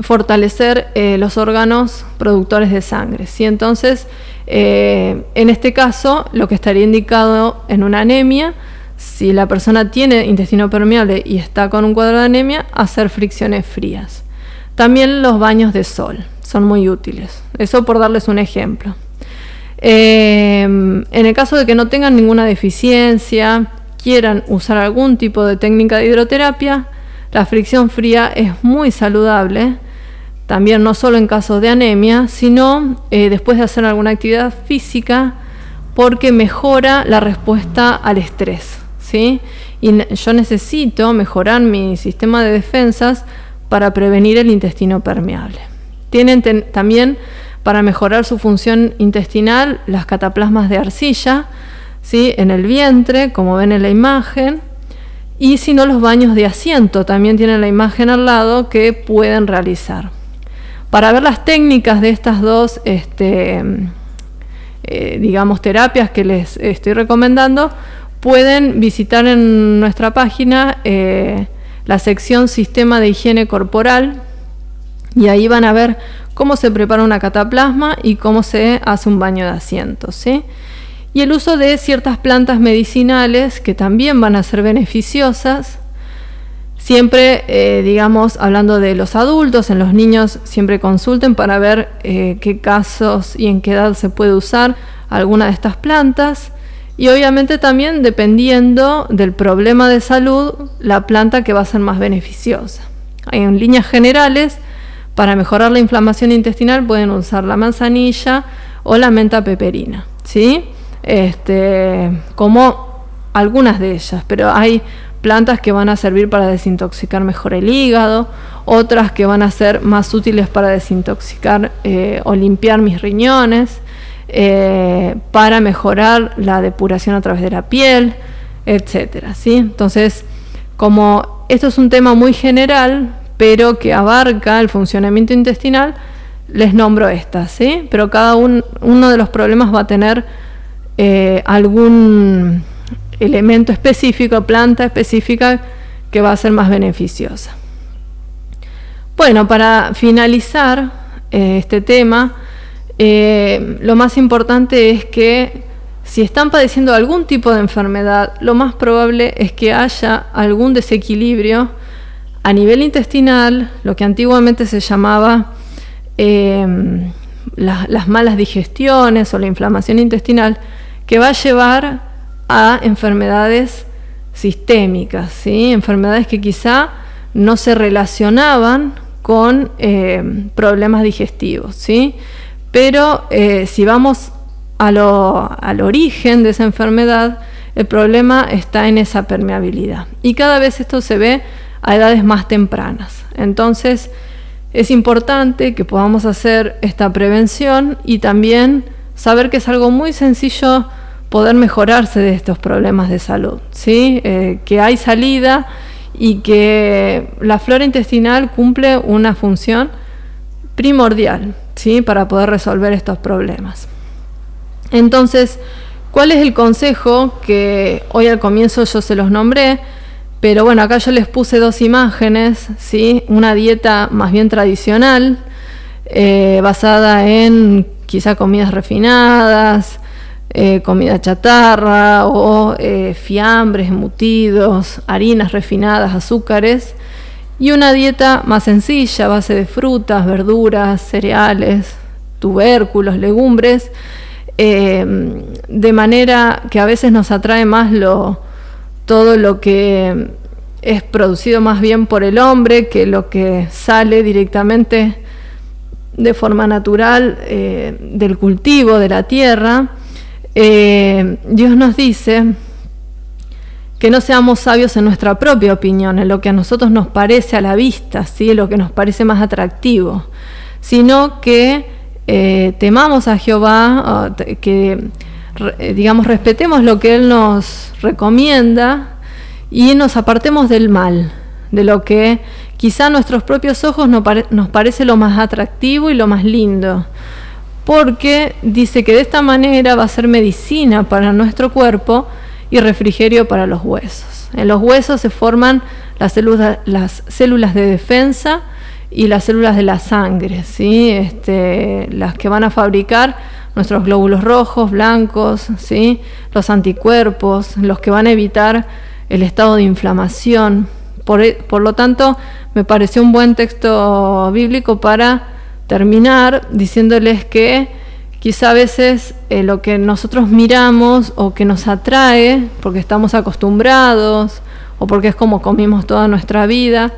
fortalecer eh, los órganos productores de sangre, ¿sí? Entonces, eh, en este caso, lo que estaría indicado en una anemia, si la persona tiene intestino permeable y está con un cuadro de anemia, hacer fricciones frías. También los baños de sol son muy útiles, eso por darles un ejemplo. Eh, en el caso de que no tengan ninguna deficiencia, quieran usar algún tipo de técnica de hidroterapia, la fricción fría es muy saludable, también no solo en casos de anemia, sino eh, después de hacer alguna actividad física, porque mejora la respuesta al estrés, ¿sí? Y yo necesito mejorar mi sistema de defensas para prevenir el intestino permeable. Tienen también para mejorar su función intestinal las cataplasmas de arcilla, ¿sí? En el vientre, como ven en la imagen. Y si no, los baños de asiento, también tienen la imagen al lado, que pueden realizar. Para ver las técnicas de estas dos, este, eh, digamos, terapias que les estoy recomendando, pueden visitar en nuestra página eh, la sección Sistema de Higiene Corporal, y ahí van a ver cómo se prepara una cataplasma y cómo se hace un baño de asiento, ¿sí? Y el uso de ciertas plantas medicinales que también van a ser beneficiosas, siempre, eh, digamos, hablando de los adultos. En los niños siempre consulten para ver eh, qué casos y en qué edad se puede usar alguna de estas plantas, y obviamente también dependiendo del problema de salud, la planta que va a ser más beneficiosa. En líneas generales, para mejorar la inflamación intestinal pueden usar la manzanilla o la menta peperina, ¿sí? Este, como algunas de ellas, pero hay plantas que van a servir para desintoxicar mejor el hígado, otras que van a ser más útiles para desintoxicar eh, o limpiar mis riñones, eh, para mejorar la depuración a través de la piel, etcétera, ¿sí? Entonces, como esto es un tema muy general, pero que abarca el funcionamiento intestinal, les nombro estas, ¿sí? Pero cada un, uno de los problemas va a tener Eh, algún elemento específico, planta específica, que va a ser más beneficiosa. Bueno, para finalizar eh, este tema, eh, lo más importante es que si están padeciendo algún tipo de enfermedad, lo más probable es que haya algún desequilibrio a nivel intestinal, lo que antiguamente se llamaba eh, las, las malas digestiones o la inflamación intestinal, que va a llevar a enfermedades sistémicas, ¿sí? Enfermedades que quizá no se relacionaban con eh, problemas digestivos, ¿sí? Pero eh, si vamos a lo, al origen de esa enfermedad, el problema está en esa permeabilidad. Y cada vez esto se ve a edades más tempranas. Entonces, es importante que podamos hacer esta prevención y también saber que es algo muy sencillo poder mejorarse de estos problemas de salud, ¿sí? Eh, que hay salida y que la flora intestinal cumple una función primordial, ¿sí? Para poder resolver estos problemas. Entonces, ¿cuál es el consejo? Que hoy al comienzo yo se los nombré, pero bueno, acá yo les puse dos imágenes, ¿sí? Una dieta más bien tradicional, eh, basada en quizá comidas refinadas, eh, comida chatarra o eh, fiambres, embutidos, harinas refinadas, azúcares, y una dieta más sencilla, base de frutas, verduras, cereales, tubérculos, legumbres, eh, de manera que a veces nos atrae más lo, todo lo que es producido más bien por el hombre que lo que sale directamente de forma natural eh, del cultivo, de la tierra. eh, Dios nos dice que no seamos sabios en nuestra propia opinión, en lo que a nosotros nos parece a la vista, ¿sí? Lo que nos parece más atractivo, sino que eh, temamos a Jehová, que digamos respetemos lo que Él nos recomienda y nos apartemos del mal, de lo que quizá a nuestros propios ojos nos parece lo más atractivo y lo más lindo. porque dice que de esta manera va a ser medicina para nuestro cuerpo y refrigerio para los huesos. En los huesos se forman las células, las células de defensa y las células de la sangre, ¿sí? Este, las que van a fabricar nuestros glóbulos rojos, blancos, ¿sí? Los anticuerpos, los que van a evitar el estado de inflamación. Por, por lo tanto, me pareció un buen texto bíblico para terminar diciéndoles que quizá a veces eh, lo que nosotros miramos o que nos atrae porque estamos acostumbrados o porque es como comimos toda nuestra vida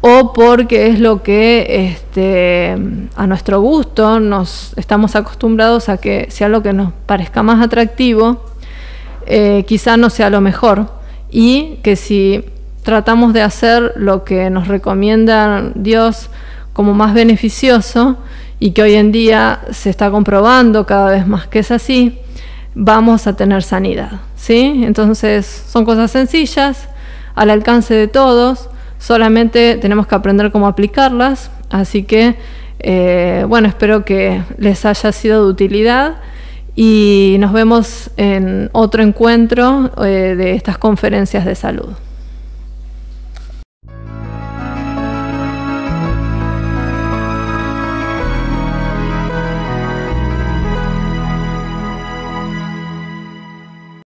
o porque es lo que este, a nuestro gusto nos estamos acostumbrados a que sea lo que nos parezca más atractivo, eh, quizá no sea lo mejor, y que si tratamos de hacer lo que nos recomienda Dios como más beneficioso, y que hoy en día se está comprobando cada vez más que es así, vamos a tener sanidad, ¿sí? Entonces son cosas sencillas, al alcance de todos, solamente tenemos que aprender cómo aplicarlas, así que eh, bueno, espero que les haya sido de utilidad y nos vemos en otro encuentro eh, de estas conferencias de salud.